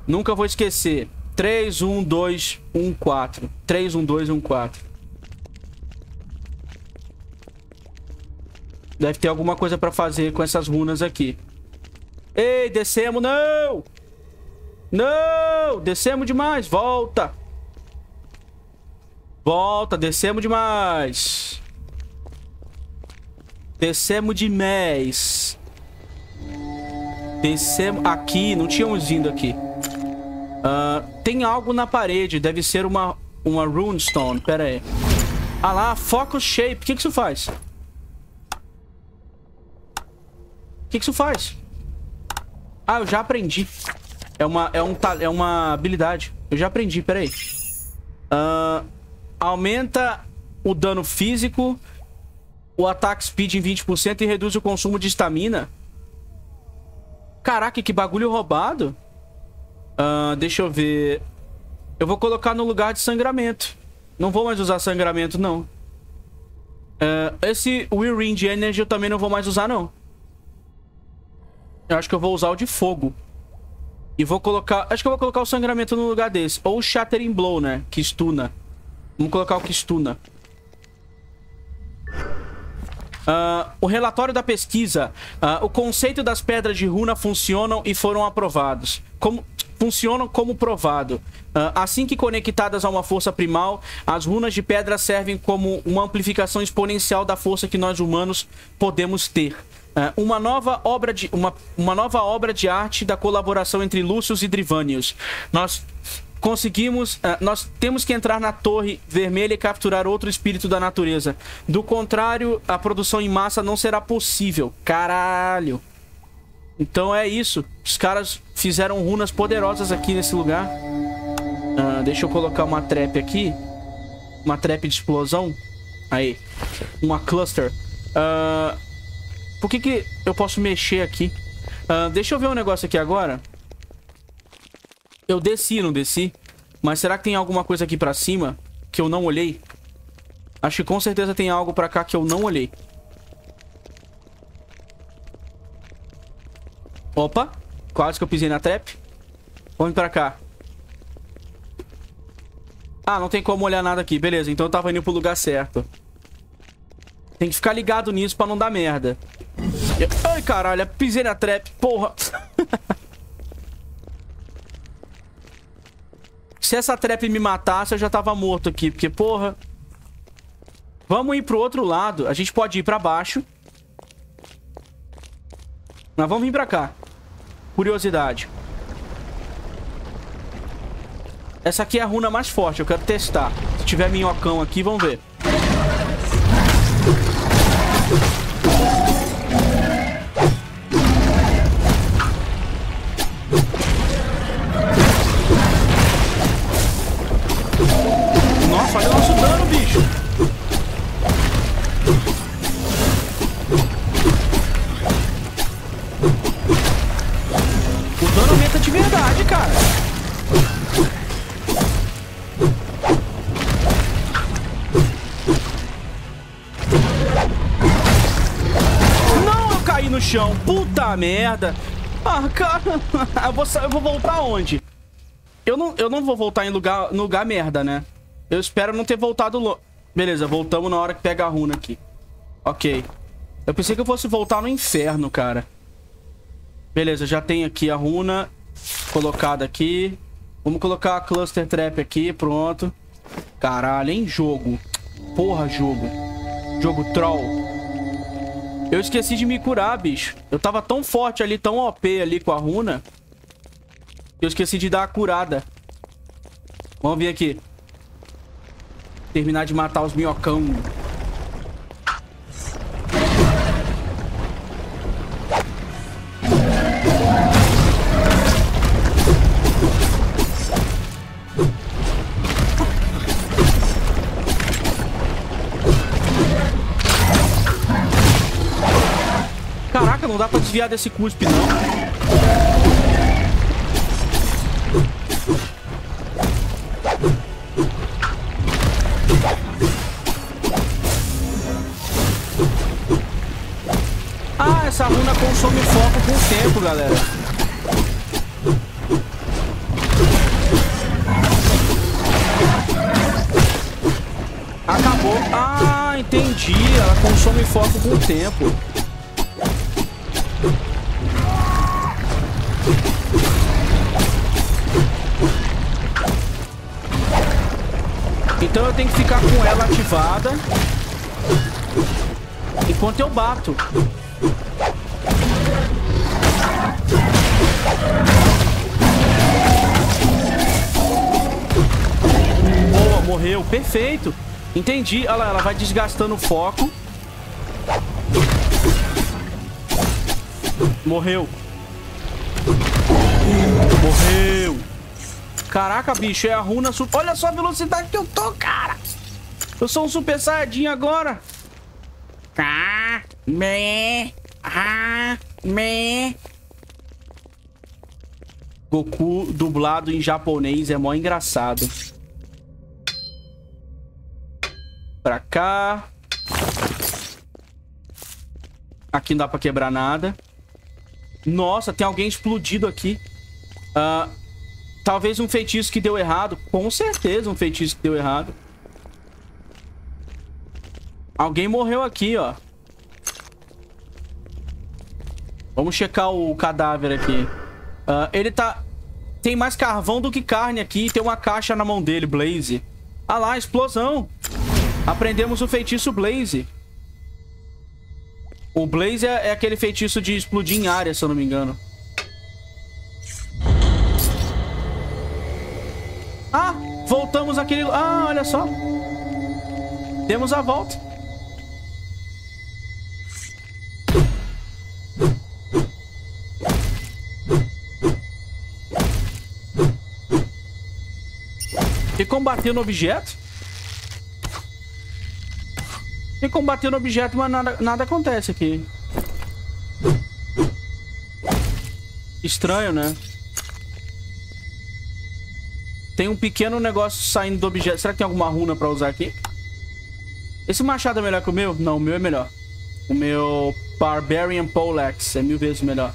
Nunca vou esquecer. três, um, dois, um, quatro. três, um, dois, um, quatro. Deve ter alguma coisa pra fazer com essas runas aqui. Ei, descemos. Não! Não! Descemos demais. Volta. Volta. Descemos demais. Descemos demais. Descemos... Aqui. Não tínhamos vindo aqui. Uh, tem algo na parede. Deve ser uma, uma runestone. Pera aí. Ah lá, focus shape. O que que isso faz? O que que isso faz? Ah, eu já aprendi. É uma, é um, é uma habilidade. Eu já aprendi, pera aí. Uh, aumenta o dano físico, o ataque speed em vinte por cento e reduz o consumo de estamina. Caraca, que bagulho roubado. Uh, deixa eu ver. Eu vou colocar no lugar de sangramento. Não vou mais usar sangramento, não. Uh, esse Will Ring de Energy eu também não vou mais usar, não. Eu acho que eu vou usar o de fogo. E vou colocar... Acho que eu vou colocar o sangramento no lugar desse. Ou o Shattering Blow, né? Que stuna. Vamos colocar o que stuna. Uh, o relatório da pesquisa. Uh, o conceito das pedras de runa funcionam e foram aprovados. Como... Funcionam como provado. Uh, assim que conectadas a uma força primal, as runas de pedra servem como uma amplificação exponencial da força que nós humanos podemos ter. Uh, uma, nova obra de, uma, uma nova obra de arte da colaboração entre Lúcius e Drivanius. Nós conseguimos... Uh, nós temos que entrar na Torre Vermelha e capturar outro espírito da natureza. Do contrário, a produção em massa não será possível. Caralho! Então é isso. Os caras fizeram runas poderosas aqui nesse lugar. Ah, deixa eu colocar uma trap aqui. Uma trap de explosão. Aí. Uma cluster. Ah, por que que eu posso mexer aqui? Ah, deixa eu ver um negócio aqui agora. Eu desci, não desci? Mas será que tem alguma coisa aqui pra cima que eu não olhei? Acho que com certeza tem algo pra cá que eu não olhei. Opa, quase que eu pisei na trap. Vamos pra cá. Ah, não tem como olhar nada aqui, beleza, então eu tava indo pro lugar certo. Tem que ficar ligado nisso pra não dar merda. Eu... Ai, caralho, pisei na trap, porra. Se essa trap me matasse, eu já tava morto aqui, porque, porra. Vamos ir pro outro lado, a gente pode ir pra baixo. Mas vamos vir pra cá. Curiosidade. Essa aqui é a runa mais forte, eu quero testar. Se tiver minhocão aqui, vamos ver. Nossa, olha o nosso dano, bicho. De verdade, cara. no chão. Puta merda. Ah, cara, eu vou, eu vou voltar aonde? Eu não, eu não vou voltar em lugar, lugar merda, né? Eu espero não ter voltado longe. Beleza, voltamos na hora que pega a runa aqui. Ok. Eu pensei que eu fosse voltar no inferno, cara. Beleza, já tem aqui a runa colocada aqui. Vamos colocar a Cluster Trap aqui, pronto. Caralho, hein, jogo? Porra, jogo. Jogo troll. Eu esqueci de me curar, bicho. Eu tava tão forte ali, tão O P ali com a runa. Eu esqueci de dar a curada. Vamos vir aqui. Terminar de matar os minhocão. Caraca, não dá pra desviar desse cuspe, não. Essa runa consome foco com o tempo, galera. Acabou. Ah, entendi. Ela consome foco com o tempo. Então eu tenho que ficar com ela ativada enquanto eu bato. Boa, morreu. Perfeito. Entendi. Olha lá, ela vai desgastando o foco. Morreu. Morreu. Caraca, bicho. É a runa super... Olha só a velocidade que eu tô, cara. Eu sou um super saiyajin agora. Tá. Me. Ah. Me. Goku dublado em japonês é mó engraçado. Pra cá. Aqui não dá pra quebrar nada. Nossa, tem alguém explodido aqui. Uh, talvez um feitiço que deu errado. Com certeza um feitiço que deu errado. Alguém morreu aqui, ó. Vamos checar o cadáver aqui. Uh, ele tá... Tem mais carvão do que carne aqui. Tem uma caixa na mão dele, Blaze. Ah lá, explosão. Aprendemos o feitiço Blaze. O Blaze é, é aquele feitiço de explodir em área, se eu não me engano. Ah, voltamos àquele... Ah, olha só. Demos a volta. Tem como bater no objeto? Tem como bater no objeto, mas nada, nada acontece aqui. Estranho, né? Tem um pequeno negócio saindo do objeto. Será que tem alguma runa pra usar aqui? Esse machado é melhor que o meu? Não, o meu é melhor. O meu Barbarian Poleaxe é mil vezes melhor.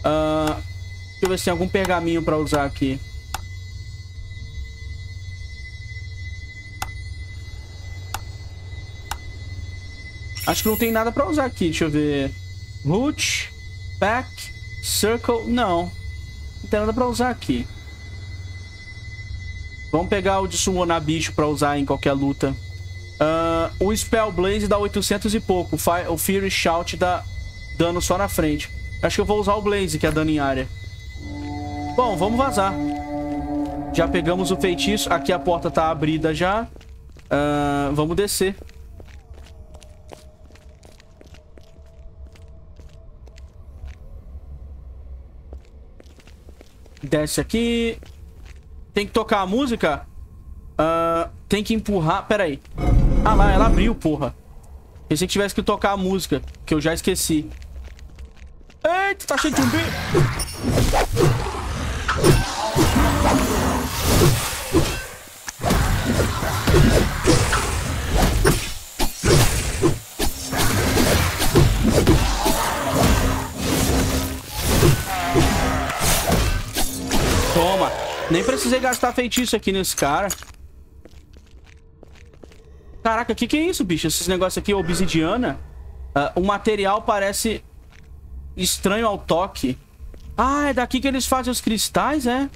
Uh, deixa eu ver se tem algum pergaminho pra usar aqui. Acho que não tem nada pra usar aqui. Deixa eu ver. Root, Pack, Circle. Não. Não tem nada pra usar aqui. Vamos pegar o de summonar bicho pra usar em qualquer luta. Uh, o Spell Blaze dá oitocentos e pouco. O Fury Shout dá dano só na frente. Acho que eu vou usar o Blaze, que é dano em área. Bom, vamos vazar. Já pegamos o feitiço. Aqui a porta tá abrida já. Uh, vamos descer. Desce aqui. Tem que tocar a música? Uh, tem que empurrar. Pera aí. Ah lá, ela abriu, porra. Pensei que tivesse que tocar a música, que eu já esqueci. Eita, tá cheio de zumbi. Nem precisei gastar feitiço aqui nesse cara. Caraca, que que é isso, bicho? Esses negócios aqui, obsidiana. Uh, o material parece estranho ao toque. Ah, é daqui que eles fazem os cristais, é?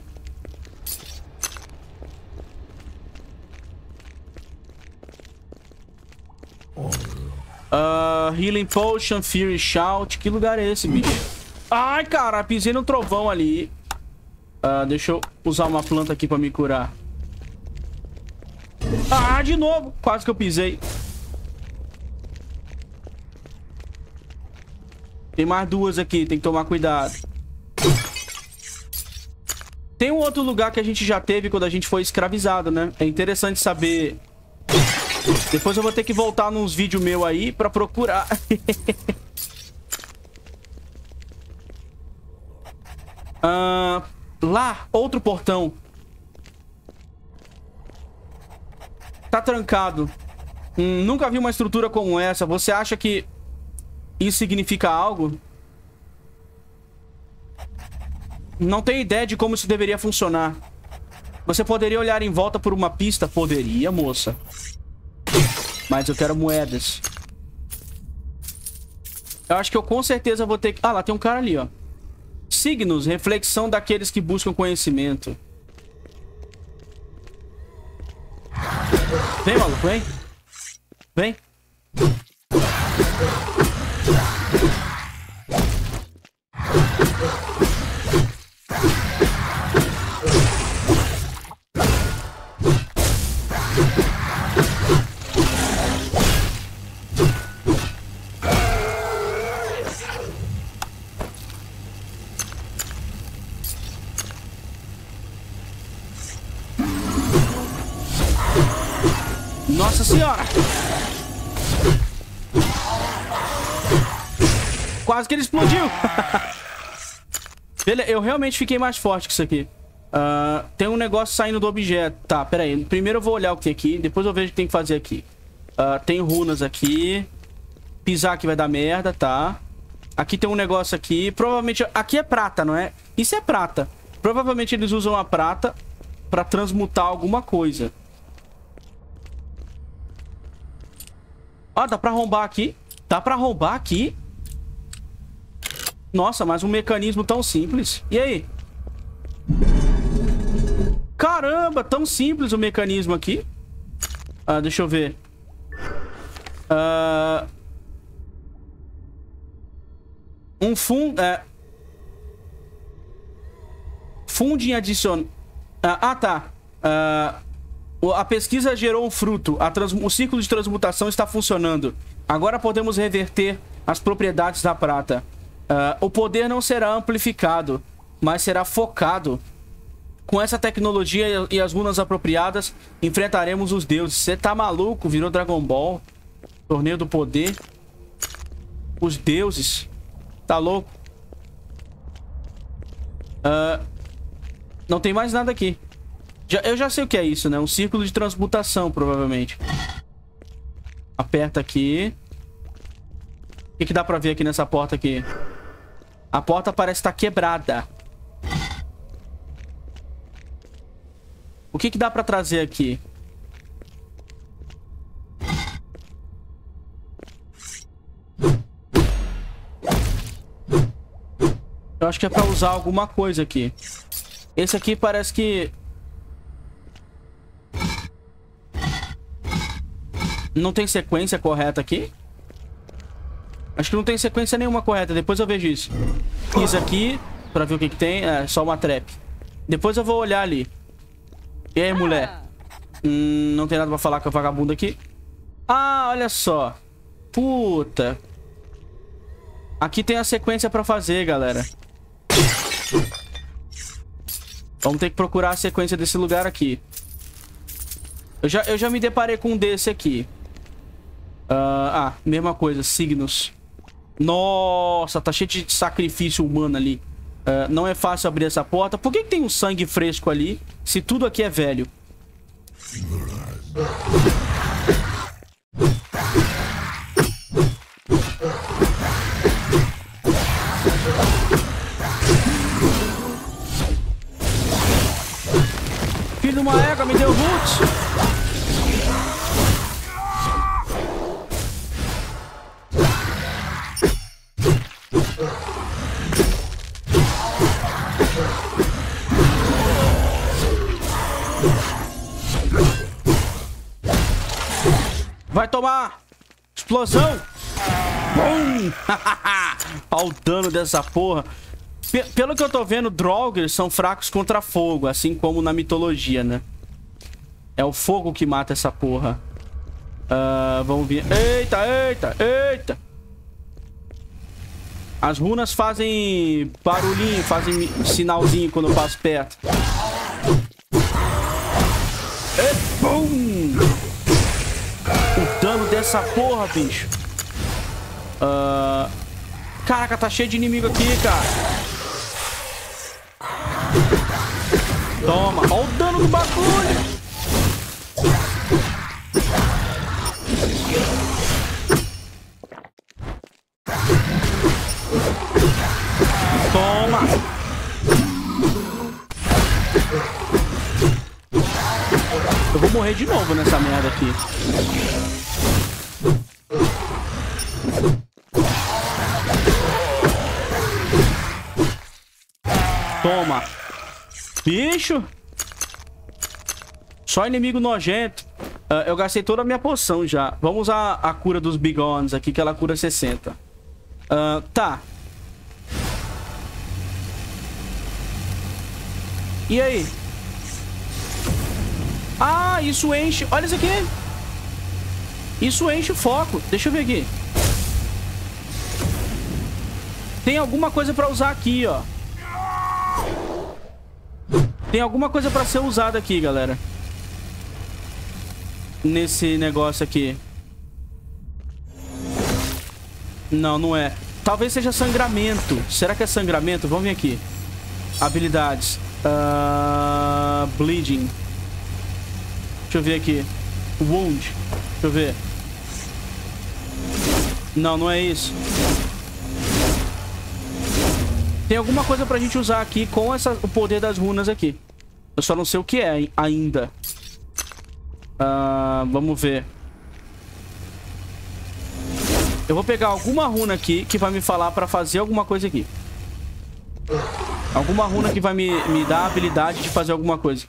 Uh, Healing Potion, Fury Shout. Que lugar é esse, bicho? Ai, cara, pisei no trovão ali. Uh, deixa eu usar uma planta aqui pra me curar. Ah, de novo. Quase que eu pisei. Tem mais duas aqui. Tem que tomar cuidado. Tem um outro lugar que a gente já teve quando a gente foi escravizado, né? É interessante saber. Depois eu vou ter que voltar nos vídeos meus aí pra procurar. uh, lá, outro portão. Tá trancado. Hum, nunca vi uma estrutura como essa. Você acha que isso significa algo? Não tenho ideia de como isso deveria funcionar. Você poderia olhar em volta por uma pista? Poderia, moça. Mas eu quero moedas. Eu acho que eu com certeza vou ter que... Ah, lá tem um cara ali, ó. Signos, reflexão daqueles que buscam conhecimento. Vem, maluco, vem. Vem. Nossa senhora! Quase que ele explodiu! Eu realmente fiquei mais forte que isso aqui. Uh, tem um negócio saindo do objeto. Tá, pera aí. Primeiro eu vou olhar o que tem aqui. Depois eu vejo o que tem que fazer aqui. Uh, tem runas aqui. Pisar aqui vai dar merda, tá? Aqui tem um negócio aqui. Provavelmente... Aqui é prata, não é? Isso é prata. Provavelmente eles usam a prata pra transmutar alguma coisa. Ó, ah, dá pra arrombar aqui. Dá pra arrombar aqui. Nossa, mas um mecanismo tão simples. E aí? Caramba, tão simples o mecanismo aqui. Ah, deixa eu ver. Ah, um fundo... É... Funding adicional... Ah, tá. Ah... A pesquisa gerou um fruto. A trans... O ciclo de transmutação está funcionando. Agora podemos reverter as propriedades da prata. Uh, o poder não será amplificado, mas será focado. Com essa tecnologia e as runas apropriadas, enfrentaremos os deuses. Você tá maluco? Virou Dragon Ball. Torneio do poder. Os deuses. Tá louco? Uh, não tem mais nada aqui. Eu já sei o que é isso, né? Um círculo de transmutação, provavelmente. Aperta aqui. O que, que dá pra ver aqui nessa porta aqui? A porta parece estar quebrada. O que, que dá pra trazer aqui? Eu acho que é pra usar alguma coisa aqui. Esse aqui parece que... Não tem sequência correta aqui? Acho que não tem sequência nenhuma correta. Depois eu vejo isso. Isso aqui, pra ver o que que tem. É, só uma trap. Depois eu vou olhar ali. E aí, mulher? Hum, não tem nada pra falar com a vagabunda aqui. Ah, olha só. Puta. Aqui tem a sequência pra fazer, galera. Vamos ter que procurar a sequência desse lugar aqui. Eu já, eu já me deparei com um desse aqui. Uh, ah, mesma coisa, signos. Nossa, tá cheio de sacrifício humano ali. Uh, não é fácil abrir essa porta. Por que que tem um sangue fresco ali, se tudo aqui é velho? droga, me deu root. Vai tomar! Explosão! Olha o dano dessa porra. P Pelo que eu tô vendo, Draugr são fracos contra fogo, assim como na mitologia, né? É o fogo que mata essa porra. Uh, vamos ver. Eita, eita, eita! As runas fazem barulhinho, fazem sinalzinho quando eu passo perto. E bum! O dano dessa porra, bicho. Uh... Caraca, tá cheio de inimigo aqui, cara. Toma. Olha o dano do bagulho. Toma. Eu vou morrer de novo nessa merda aqui. Toma. Bicho. Só inimigo nojento. Uh, eu gastei toda a minha poção já. Vamos usar a cura dos Bigones aqui, que ela cura sessenta. Uh, tá. E aí? Ah, isso enche... Olha isso aqui. Isso enche o foco. Deixa eu ver aqui. Tem alguma coisa pra usar aqui, ó. Tem alguma coisa pra ser usada aqui, galera. Nesse negócio aqui. Não, não é. Talvez seja sangramento. Será que é sangramento? Vamos ver aqui. Habilidades. Uh, bleeding. Deixa eu ver aqui. Wound. Deixa eu ver. Não, não é isso. Tem alguma coisa pra gente usar aqui com essa, o poder das runas aqui. Eu só não sei o que é ainda. Uh, vamos ver. Eu vou pegar alguma runa aqui que vai me falar pra fazer alguma coisa aqui. Alguma runa que vai me, me dar a habilidade de fazer alguma coisa.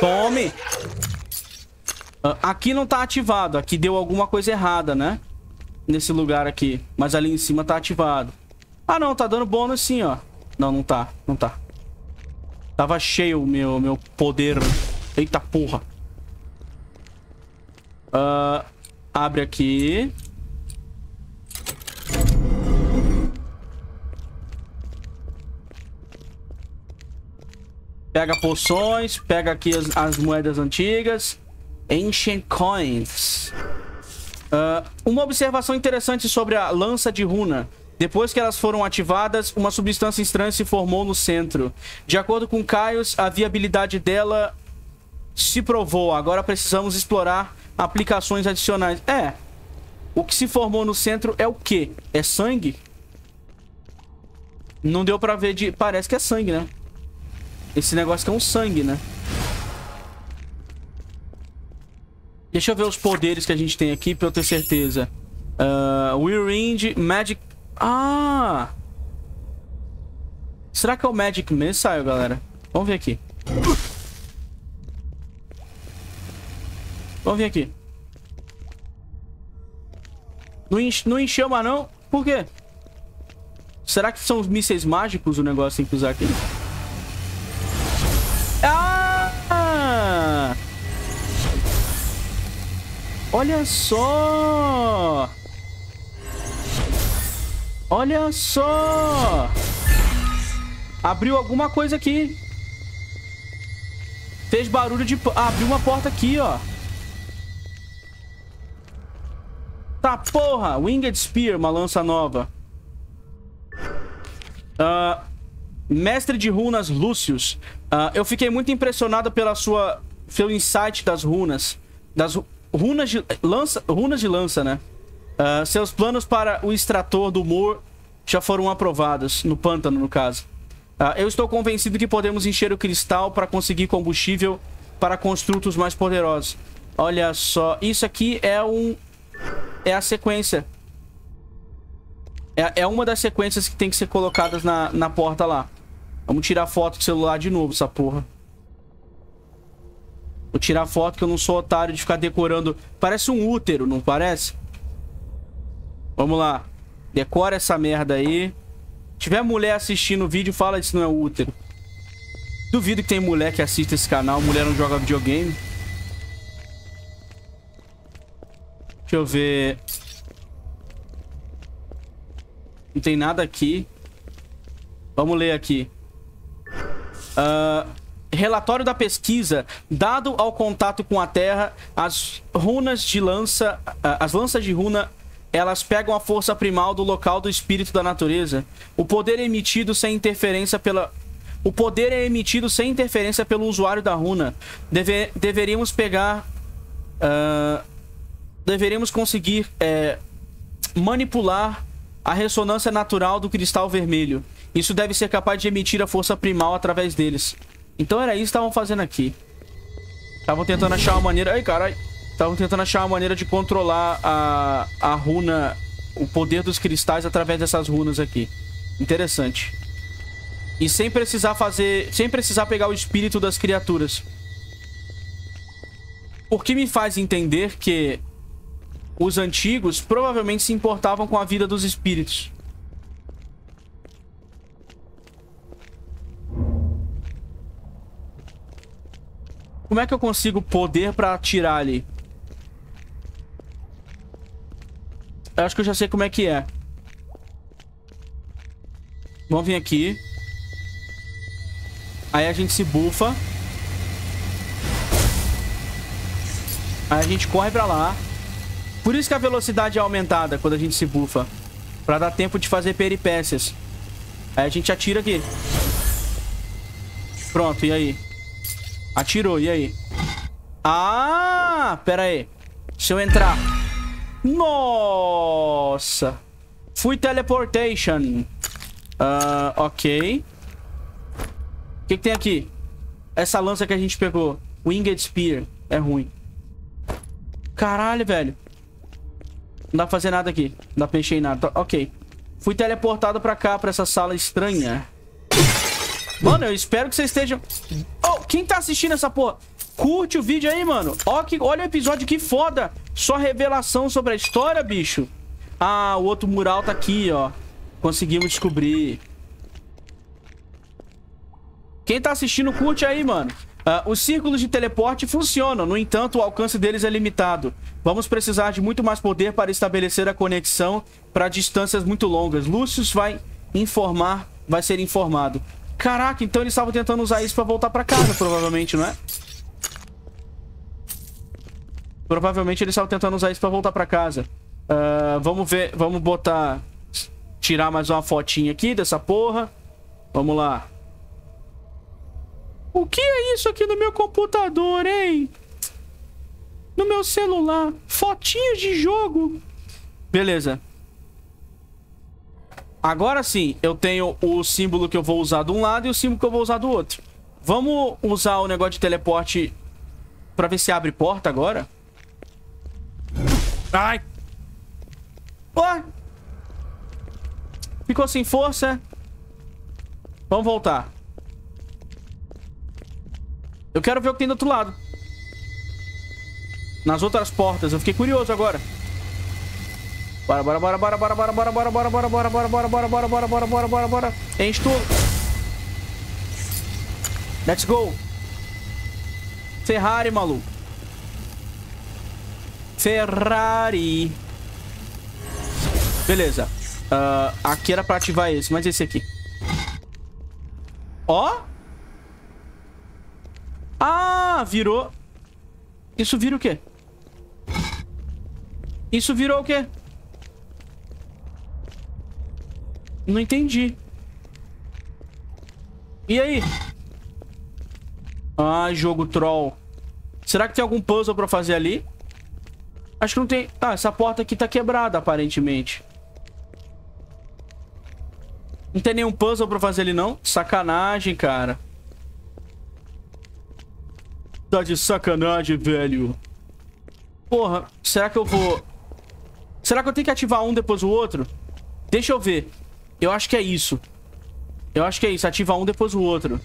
Tome. Aqui não tá ativado. Aqui deu alguma coisa errada, né? Nesse lugar aqui. Mas ali em cima tá ativado. Ah, não. Tá dando bônus sim, ó. Não, não tá. Não tá. Tava cheio o meu, meu poder. Eita porra. Uh, abre aqui. Pega poções. Pega aqui as, as moedas antigas. Ancient Coins. Uh, uma observação interessante sobre a lança de runa. Depois que elas foram ativadas, uma substância estranha se formou no centro. De acordo com Caios, a viabilidade dela se provou. Agora precisamos explorar aplicações adicionais. É. O que se formou no centro é o quê? É sangue? Não deu pra ver de... Parece que é sangue, né? Esse negócio que é um sangue, né? Deixa eu ver os poderes que a gente tem aqui pra eu ter certeza. Uh, Wind, Magic... Ah! Será que é o Magic Missile, galera? Vamos ver aqui. Vamos vir aqui. Não, enche, não enchama, não? Por quê? Será que são os mísseis mágicos o negócio tem que usar aqui? Ah! Olha só! Olha só! Abriu alguma coisa aqui. Fez barulho de... Ah, abriu uma porta aqui, ó. Tá, porra! Winged Spear, uma lança nova. Uh, Mestre de Runas Lúcius. Uh, eu fiquei muito impressionado pela sua, pelo insight das runas. Das runas de lança, runas de lança, né? Uh, seus planos para o extrator do Moor já foram aprovados, no pântano, no caso. Uh, eu estou convencido que podemos encher o cristal para conseguir combustível para construtos mais poderosos. Olha só, isso aqui é um... é a sequência. É, é uma das sequências que tem que ser colocadas na, na porta lá. Vamos tirar foto do celular de novo, essa porra. Vou tirar foto que eu não sou otário de ficar decorando. Parece um útero, não parece? Vamos lá. Decora essa merda aí. Se tiver mulher assistindo o vídeo, fala isso não é útero. Duvido que tem mulher que assista esse canal. Mulher não joga videogame. Deixa eu ver... Não tem nada aqui. Vamos ler aqui. Uh, relatório da pesquisa. Dado ao contato com a terra, as runas de lança... Uh, as lanças de runa, elas pegam a força primal do local do espírito da natureza. O poder é emitido sem interferência pela... O poder é emitido sem interferência pelo usuário da runa. Deve... Deveríamos pegar... Uh, deveríamos conseguir é, manipular... a ressonância natural do cristal vermelho. Isso deve ser capaz de emitir a força primal através deles. Então era isso que estavam fazendo aqui. Estavam tentando achar uma maneira... Ai, caralho. Estavam tentando achar uma maneira de controlar a, a runa... O poder dos cristais através dessas runas aqui. Interessante. E sem precisar fazer... Sem precisar pegar o espírito das criaturas. O que me faz entender que... os antigos provavelmente se importavam com a vida dos espíritos. Como é que eu consigo poder pra atirar ali? Eu acho que eu já sei como é que é. Vamos vir aqui. Aí a gente se bufa. Aí a gente corre pra lá. Por isso que a velocidade é aumentada quando a gente se bufa. Pra dar tempo de fazer peripécias. Aí a gente atira aqui. Pronto, e aí? Atirou, e aí? Ah! Pera aí. Se eu entrar... Nossa! Fui teleportation. Uh, ok. O que que tem aqui? Essa lança que a gente pegou. Winged Spear. É ruim. Caralho, velho. Não dá pra fazer nada aqui. Não dá pra mexer em nada. Ok. Fui teleportado pra cá, pra essa sala estranha. Mano, eu espero que vocês estejam... Oh, quem tá assistindo essa porra? Curte o vídeo aí, mano. Oh, que... Olha o episódio, que foda. Só revelação sobre a história, bicho. Ah, o outro mural tá aqui, ó. Conseguimos descobrir. Quem tá assistindo, curte aí, mano. Uh, os círculos de teleporte funcionam, no entanto, o alcance deles é limitado. Vamos precisar de muito mais poder para estabelecer a conexão para distâncias muito longas. Lúcius vai informar, vai ser informado. Caraca, então eles estavam tentando usar isso para voltar para casa, provavelmente, não é? Provavelmente eles estavam tentando usar isso para voltar para casa. Uh, vamos ver, vamos botar... Tirar mais uma fotinha aqui dessa porra. Vamos lá. O que é isso aqui no meu computador, hein? No meu celular. Fotinhas de jogo. Beleza. Agora sim, eu tenho o símbolo que eu vou usar de um lado e o símbolo que eu vou usar do outro. Vamos usar o negócio de teleporte pra ver se abre porta agora? Ai! Ó! Ficou sem força. Vamos voltar. Eu quero ver o que tem do outro lado. Nas outras portas. Eu fiquei curioso agora. Bora, bora, bora, bora, bora, bora, bora, bora, bora, bora, bora, bora, bora, bora, bora, bora, bora, bora, bora, bora. Enche tudo. Let's go. Ferrari, maluco. Ferrari. Beleza. Aqui era pra ativar esse, mas esse aqui. Ó. Ah, virou. Isso vira o quê? Isso virou o quê? Não entendi. E aí? Ah, jogo troll. Será que tem algum puzzle pra fazer ali? Acho que não tem... Ah, essa porta aqui tá quebrada, aparentemente. Não tem nenhum puzzle pra fazer ali, não? Sacanagem, cara. Tá de sacanagem, velho. Porra, será que eu vou... Será que eu tenho que ativar um depois o outro? Deixa eu ver. Eu acho que é isso. Eu acho que é isso. Ativa um depois o outro.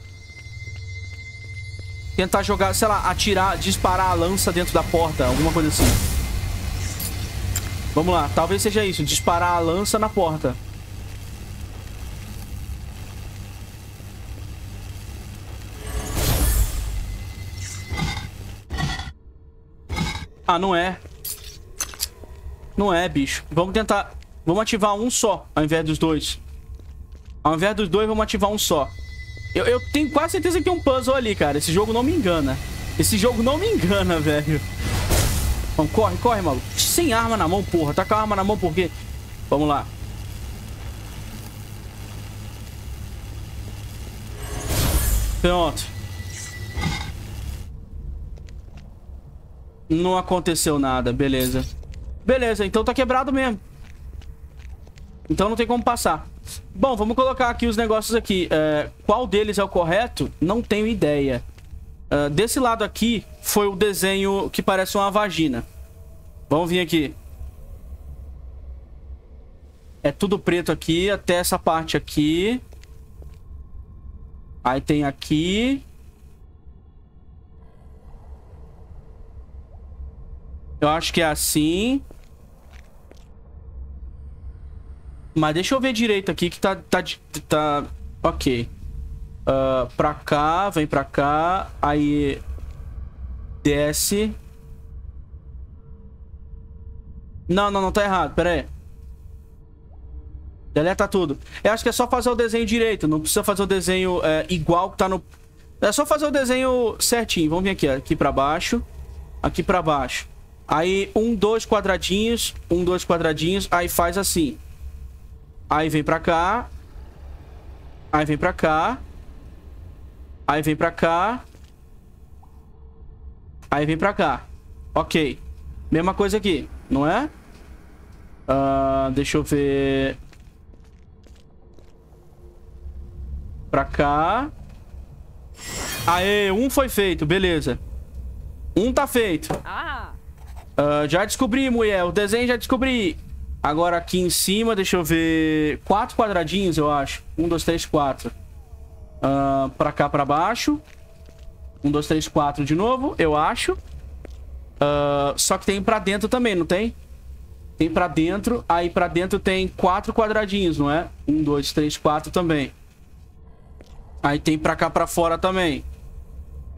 Tentar jogar, sei lá, atirar, disparar a lança dentro da porta. Alguma coisa assim. Vamos lá. Talvez seja isso. Disparar a lança na porta. Ah, não é. Não é, bicho. Vamos tentar... Vamos ativar um só, ao invés dos dois. Ao invés dos dois, vamos ativar um só. Eu, eu tenho quase certeza que tem um puzzle ali, cara. Esse jogo não me engana. Esse jogo não me engana, velho. Vamos, corre, corre, maluco. Sem arma na mão, porra. Tá com a arma na mão por quê? Vamos lá. Pronto. Não aconteceu nada, beleza. Beleza, então tá quebrado mesmo. Então não tem como passar. Bom, vamos colocar aqui os negócios aqui. É, qual deles é o correto? Não tenho ideia. É, desse lado aqui foi o desenho que parece uma vagina. Vamos vir aqui. É tudo preto aqui, até essa parte aqui. Aí tem aqui. Eu acho que é assim... Mas deixa eu ver direito aqui que tá... tá, tá ok. Uh, pra cá, vem pra cá. Aí... Desce. Não, não, não tá errado. Pera aí. Deleta tudo. Eu acho que é só fazer o desenho direito. Não precisa fazer o desenho é, igual que tá no... É só fazer o desenho certinho. Vamos vir aqui, ó. Aqui pra baixo. Aqui pra baixo. Aí, um, dois quadradinhos. Um, dois quadradinhos. Aí faz assim. Aí vem pra cá. Aí vem pra cá. Aí vem pra cá. Aí vem pra cá. Ok. Mesma coisa aqui, não é? Uh, deixa eu ver. Pra cá. Aê, um foi feito, beleza. Um tá feito. Uh, já descobri, mulher. O desenho já descobri. Agora aqui em cima, deixa eu ver... Quatro quadradinhos, eu acho. Um, dois, três, quatro. Uh, pra cá, pra baixo. Um, dois, três, quatro de novo, eu acho. Uh, só que tem pra dentro também, não tem? Tem pra dentro. Aí pra dentro tem quatro quadradinhos, não é? Um, dois, três, quatro também. Aí tem pra cá, pra fora também.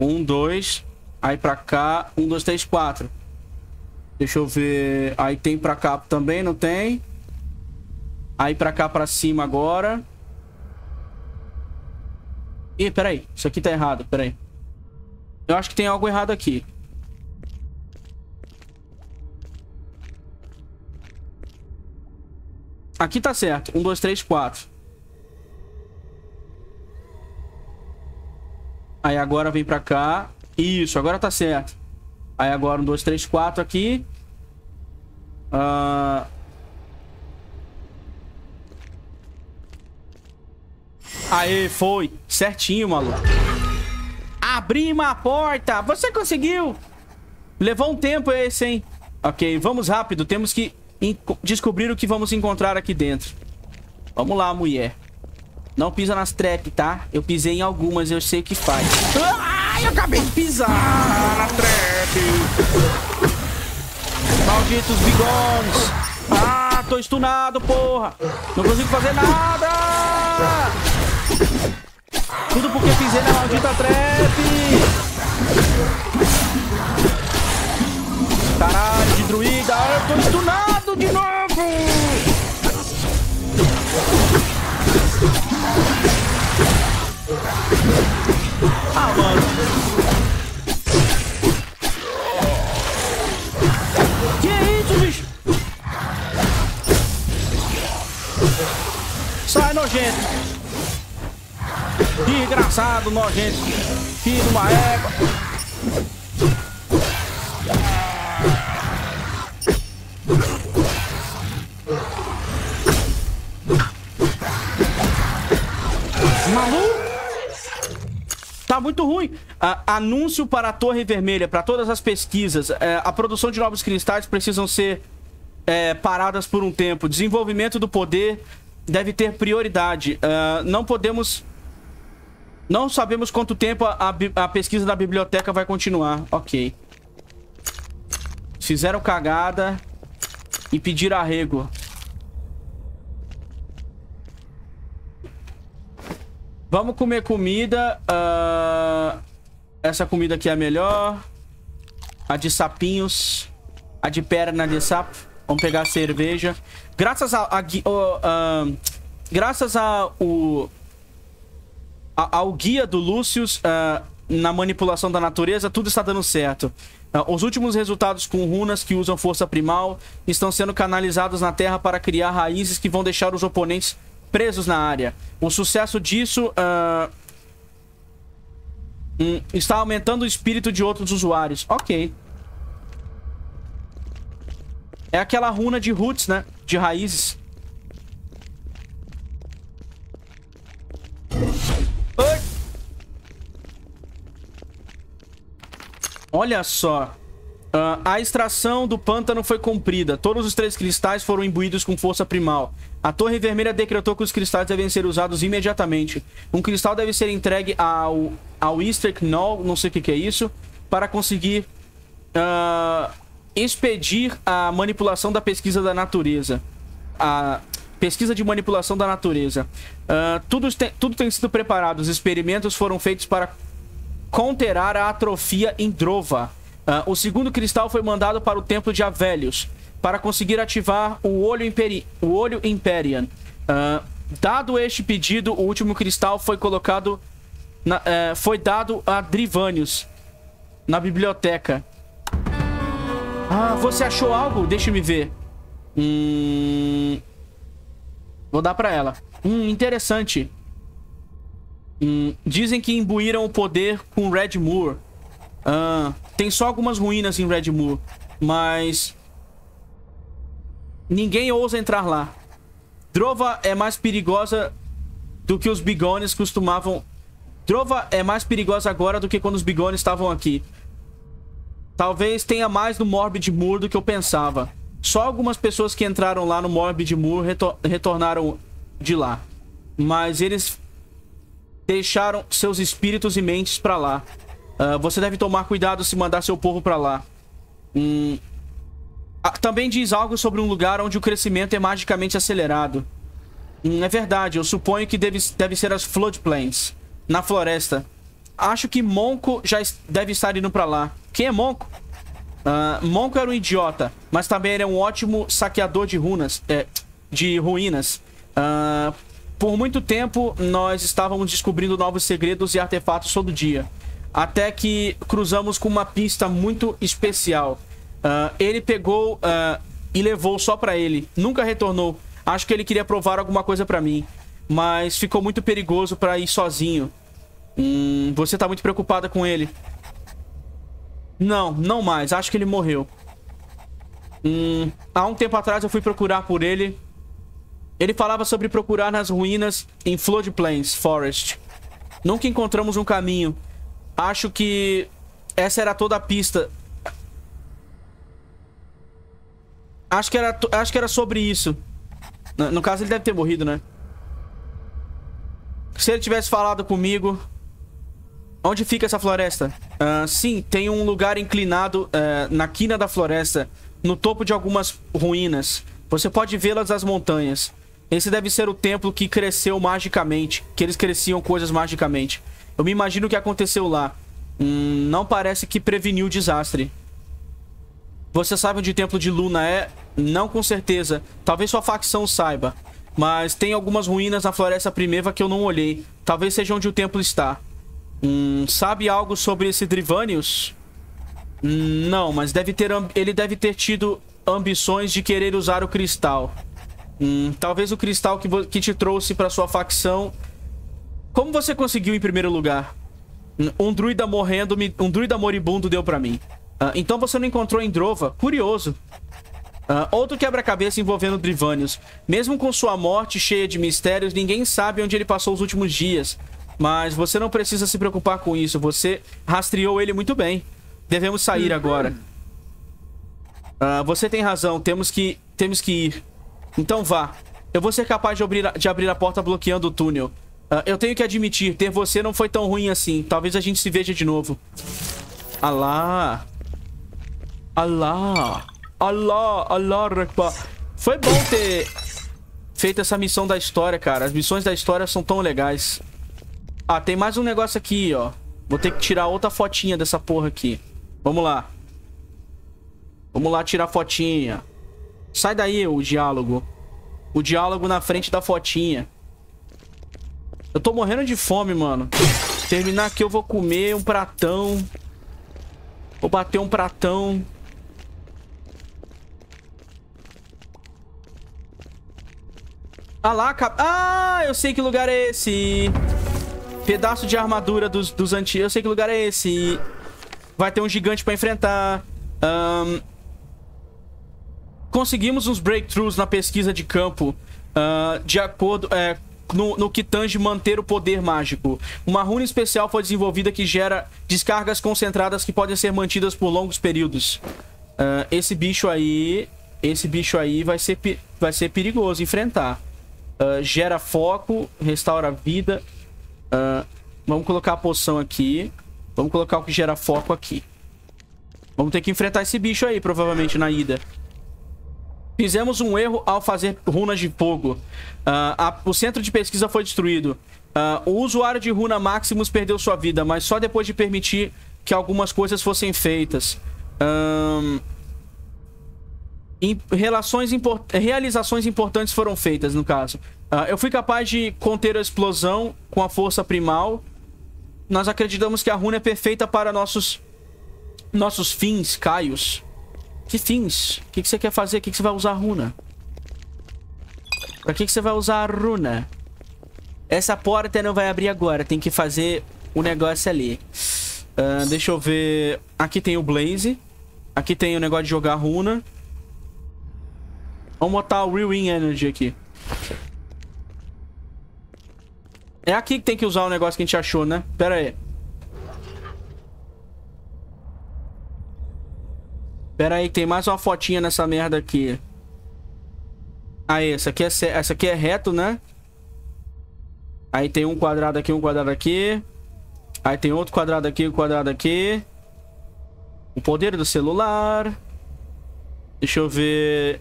Um, dois. Aí pra cá, um, dois, três, quatro. Deixa eu ver... Aí tem pra cá também, não tem? Aí pra cá, pra cima agora. Ih, peraí. Isso aqui tá errado, peraí. Eu acho que tem algo errado aqui. Aqui tá certo. Um, dois, três, quatro. Aí agora vem pra cá. Isso, agora tá certo. Aí agora um, dois, três, quatro aqui. Uh... Aê, foi. Certinho, maluco. Abrimos a porta. Você conseguiu. Levou um tempo esse, hein? Ok, vamos rápido. Temos que descobrir o que vamos encontrar aqui dentro. Vamos lá, mulher. Não pisa nas traps, tá? Eu pisei em algumas, eu sei o que faz. Ai, eu acabei de pisar na trap. Malditos bigones. Ah, tô estunado, porra. Não consigo fazer nada. Tudo porque pisei na maldita trap. Caralho de druida. Ah, eu tô estunado de novo. Ah, mano. Sai, nojento. Desgraçado, nojento. Filho de uma égua. Maluco. Tá muito ruim. Ah, anúncio para a Torre Vermelha. Para todas as pesquisas. É, a produção de novos cristais precisam ser é, paradas por um tempo. Desenvolvimento do poder deve ter prioridade. Ah, não podemos... Não sabemos quanto tempo a, a, a pesquisa da biblioteca vai continuar. Ok. Fizeram cagada e pediram arrego. Vamos comer comida. Uh, essa comida aqui é a melhor. A de sapinhos. A de perna de sapo. Vamos pegar a cerveja. Graças a... a uh, uh, graças a... O, a ao guia do Lúcius uh, na manipulação da natureza, tudo está dando certo. Uh, os últimos resultados com runas que usam força primal estão sendo canalizados na terra para criar raízes que vão deixar os oponentes... presos na área. O sucesso disso uh, um, está aumentando o espírito de outros usuários. Ok. É aquela runa de roots, né? De raízes. Ai! Olha só. Uh, a extração do pântano foi cumprida. Todos os três cristais foram imbuídos com força primal. A Torre Vermelha decretou que os cristais devem ser usados imediatamente. Um cristal deve ser entregue ao, ao Easter Knoll, não sei o que, que é isso, para conseguir uh, expedir a manipulação da pesquisa da natureza. A pesquisa de manipulação da natureza. Uh, tudo, te, tudo tem sido preparado. Os experimentos foram feitos para conterar a atrofia em Drova. Uh, o segundo cristal foi mandado para o Templo de Avélios, para conseguir ativar o Olho, Imperi o Olho Imperian. Uh, dado este pedido, o último cristal foi colocado... Na, uh, foi dado a Drivanius, na biblioteca. Ah, você achou algo? Deixa me ver. Hum... Vou dar pra ela. Hum, interessante. Hum, dizem que imbuíram o poder com Red Moor. Ah, tem só algumas ruínas em Red Moor, mas ninguém ousa entrar lá. Drova é mais perigosa do que os Bigones costumavam. Drova é mais perigosa agora do que quando os Bigones estavam aqui. Talvez tenha mais no Morbid Moor do que eu pensava. Só algumas pessoas que entraram lá no Morbid Moor retor retornaram de lá, mas eles deixaram seus espíritos e mentes pra lá. Uh, você deve tomar cuidado se mandar seu povo pra lá. Hum. Ah, também diz algo sobre um lugar onde o crescimento é magicamente acelerado. Hum, é verdade, eu suponho que deve, deve ser as floodplains, na floresta. Acho que Monco já deve estar indo pra lá. Quem é Monco? Uh, Monco era um idiota, mas também era um ótimo saqueador de runas, é, de ruínas. Uh, por muito tempo, nós estávamos descobrindo novos segredos e artefatos todo dia. Até que cruzamos com uma pista muito especial. Uh, ele pegou uh, e levou só pra ele. Nunca retornou. Acho que ele queria provar alguma coisa pra mim. Mas ficou muito perigoso pra ir sozinho. Hum, você tá muito preocupada com ele? Não, não mais. Acho que ele morreu. Hum, há um tempo atrás eu fui procurar por ele. Ele falava sobre procurar nas ruínas em Floodplains Forest. Nunca encontramos um caminho. Acho que essa era toda a pista. Acho que era, acho que era sobre isso. No, no caso, ele deve ter morrido, né? Se ele tivesse falado comigo... Onde fica essa floresta? Uh, sim, tem um lugar inclinado uh, na quina da floresta, no topo de algumas ruínas. Você pode vê-las das montanhas. Esse deve ser o templo que cresceu magicamente, que eles cresciam coisas magicamente. Eu me imagino o que aconteceu lá. Hum, não parece que preveniu o desastre. Você sabe onde o Templo de Luna é? Não com certeza. Talvez sua facção saiba. Mas tem algumas ruínas na Floresta Primeva que eu não olhei. Talvez seja onde o templo está. Hum, sabe algo sobre esse Drivanius? Hum, não, mas deve ter, ele deve ter tido ambições de querer usar o cristal. Hum, talvez o cristal que, que te trouxe para sua facção... Como você conseguiu em primeiro lugar? Um druida morrendo, um druida moribundo deu pra mim. Uh, então você não encontrou em Drova? Curioso. Uh, outro quebra-cabeça envolvendo Drivanius. Mesmo com sua morte cheia de mistérios, ninguém sabe onde ele passou os últimos dias. Mas você não precisa se preocupar com isso. Você rastreou ele muito bem. Devemos sair agora. Uh, você tem razão. Temos que, temos que ir. Então vá. Eu vou ser capaz de abrir a, de abrir a porta bloqueando o túnel. Uh, eu tenho que admitir, ter você não foi tão ruim assim. Talvez a gente se veja de novo. Alá. Alá. Alá. Alá, rapá. Foi bom ter feito essa missão da história, cara. As missões da história são tão legais. Ah, tem mais um negócio aqui, ó. Vou ter que tirar outra fotinha dessa porra aqui. Vamos lá. Vamos lá tirar a fotinha. Sai daí, o diálogo. O diálogo na frente da fotinha. Eu tô morrendo de fome, mano. Terminar aqui eu vou comer um pratão. Vou bater um pratão. Ah lá, cap... Ah, eu sei que lugar é esse. Pedaço de armadura dos, dos antigos. Eu sei que lugar é esse. Vai ter um gigante pra enfrentar. Um... Conseguimos uns breakthroughs na pesquisa de campo. Uh, de acordo... É, no, no que tange manter o poder mágico. Uma runa especial foi desenvolvida que gera descargas concentradas que podem ser mantidas por longos períodos. Uh, esse bicho aí... Esse bicho aí vai ser, vai ser perigoso enfrentar. Uh, gera foco, restaura a vida... Uh, vamos colocar a poção aqui. Vamos colocar o que gera foco aqui. Vamos ter que enfrentar esse bicho aí, provavelmente, na ida. Fizemos um erro ao fazer runas de fogo. Uh, a, o centro de pesquisa foi destruído. Uh, o usuário de runa Maximus perdeu sua vida, mas só depois de permitir que algumas coisas fossem feitas. Uh, em, relações import, realizações importantes foram feitas, no caso. Uh, eu fui capaz de conter a explosão com a força primal. Nós acreditamos que a runa é perfeita para nossos nossos fins, Caios. Que fins? O que, que você quer fazer? O que, que você vai usar a runa? Pra que, que você vai usar a runa? Essa porta não vai abrir agora. Tem que fazer o negócio ali. Uh, deixa eu ver... Aqui tem o Blaze. Aqui tem o negócio de jogar runa. Vamos botar o Real Energy aqui. É aqui que tem que usar o negócio que a gente achou, né? Pera aí. Pera aí, tem mais uma fotinha nessa merda aqui. Aí, essa aqui é, essa aqui é reto, né? Aí tem um quadrado aqui, um quadrado aqui. Aí tem outro quadrado aqui, um quadrado aqui. O poder do celular. Deixa eu ver...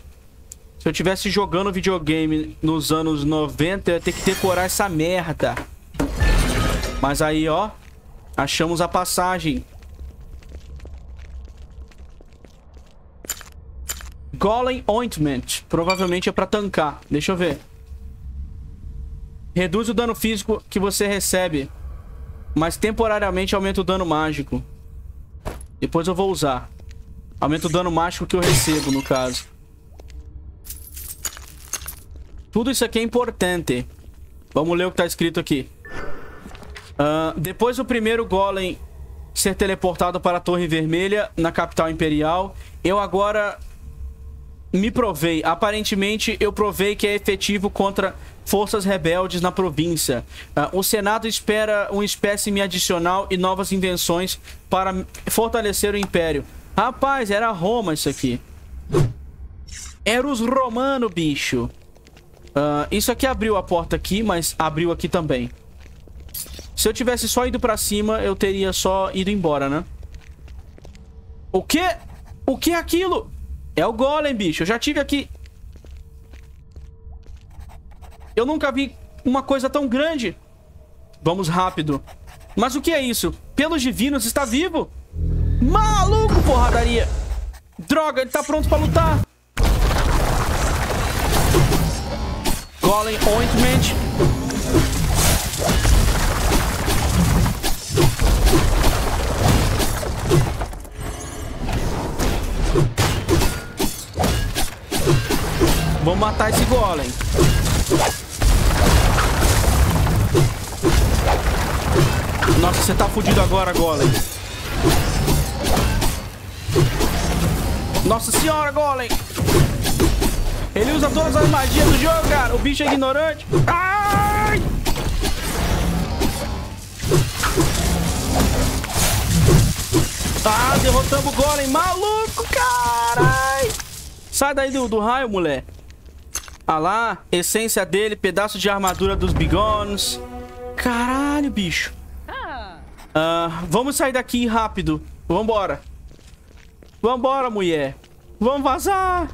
Se eu estivesse jogando videogame nos anos noventa, eu ia ter que decorar essa merda. Mas aí, ó. Achamos a passagem. Golem Ointment. Provavelmente é pra tancar. Deixa eu ver. Reduz o dano físico que você recebe, mas temporariamente aumenta o dano mágico. Depois eu vou usar. Aumenta o dano mágico que eu recebo, no caso. Tudo isso aqui é importante. Vamos ler o que tá escrito aqui. Uh, depois do primeiro Golem ser teleportado para a Torre Vermelha, na capital imperial, eu agora me provei. Aparentemente, eu provei que é efetivo contra forças rebeldes na província. Uh, o Senado espera um espécime adicional e novas invenções para fortalecer o Império. Rapaz, era Roma isso aqui. Era os romanos, bicho. Uh, isso aqui abriu a porta aqui, mas abriu aqui também. Se eu tivesse só ido pra cima, eu teria só ido embora, né? O quê? O que é aquilo? É o Golem, bicho. Eu já tive aqui. Eu nunca vi uma coisa tão grande. Vamos rápido. Mas o que é isso? Pelos divinos, está vivo? Maluco, porradaria. Droga, ele tá pronto pra lutar. Golem Ointment. Vamos matar esse Golem. Você tá fudido agora, Golem. Nossa senhora, Golem. Ele usa todas as magias do jogo, cara. O bicho é ignorante. Ai! Tá, derrotamos o Golem. Maluco, caralho. Sai daí do, do raio, mulher. Ah lá, essência dele, pedaço de armadura dos Bigones. Caralho, bicho. Ah, vamos sair daqui rápido. Vambora. Vambora, mulher. Vamos vazar.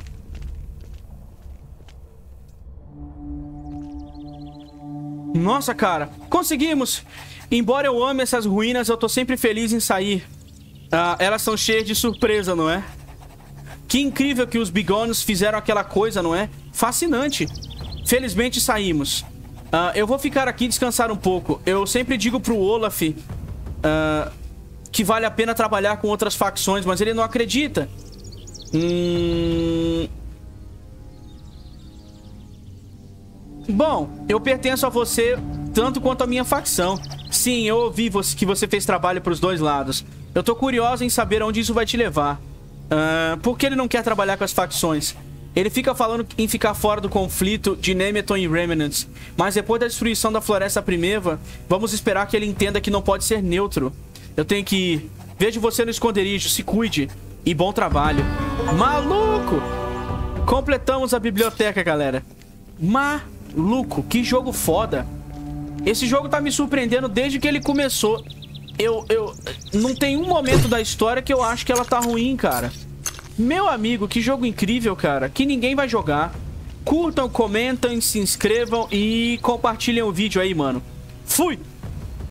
Nossa, cara. Conseguimos. Embora eu ame essas ruínas, eu tô sempre feliz em sair. Ah, elas são cheias de surpresa, não é? Que incrível que os Bigones fizeram aquela coisa, não é? Fascinante. Felizmente saímos. Uh, eu vou ficar aqui e descansar um pouco. Eu sempre digo pro Olaf uh, que vale a pena trabalhar com outras facções, mas ele não acredita. Hum... Bom, eu pertenço a você tanto quanto a minha facção. Sim, eu ouvi você, que você fez trabalho pros dois lados. Eu tô curiosa em saber aonde isso vai te levar. Uh, por que ele não quer trabalhar com as facções? Ele fica falando em ficar fora do conflito de Nemeton e Remnants, mas depois da destruição da Floresta Primeva, vamos esperar que ele entenda que não pode ser neutro. Eu tenho que ir. Vejo você no esconderijo, se cuide. E bom trabalho. Maluco! Completamos a biblioteca, galera. Maluco, que jogo foda. Esse jogo tá me surpreendendo desde que ele começou. Eu, eu... Não tem um momento da história que eu acho que ela tá ruim, cara. Meu amigo, que jogo incrível, cara. Que ninguém vai jogar. Curtam, comentem, se inscrevam e compartilhem o vídeo aí, mano. Fui!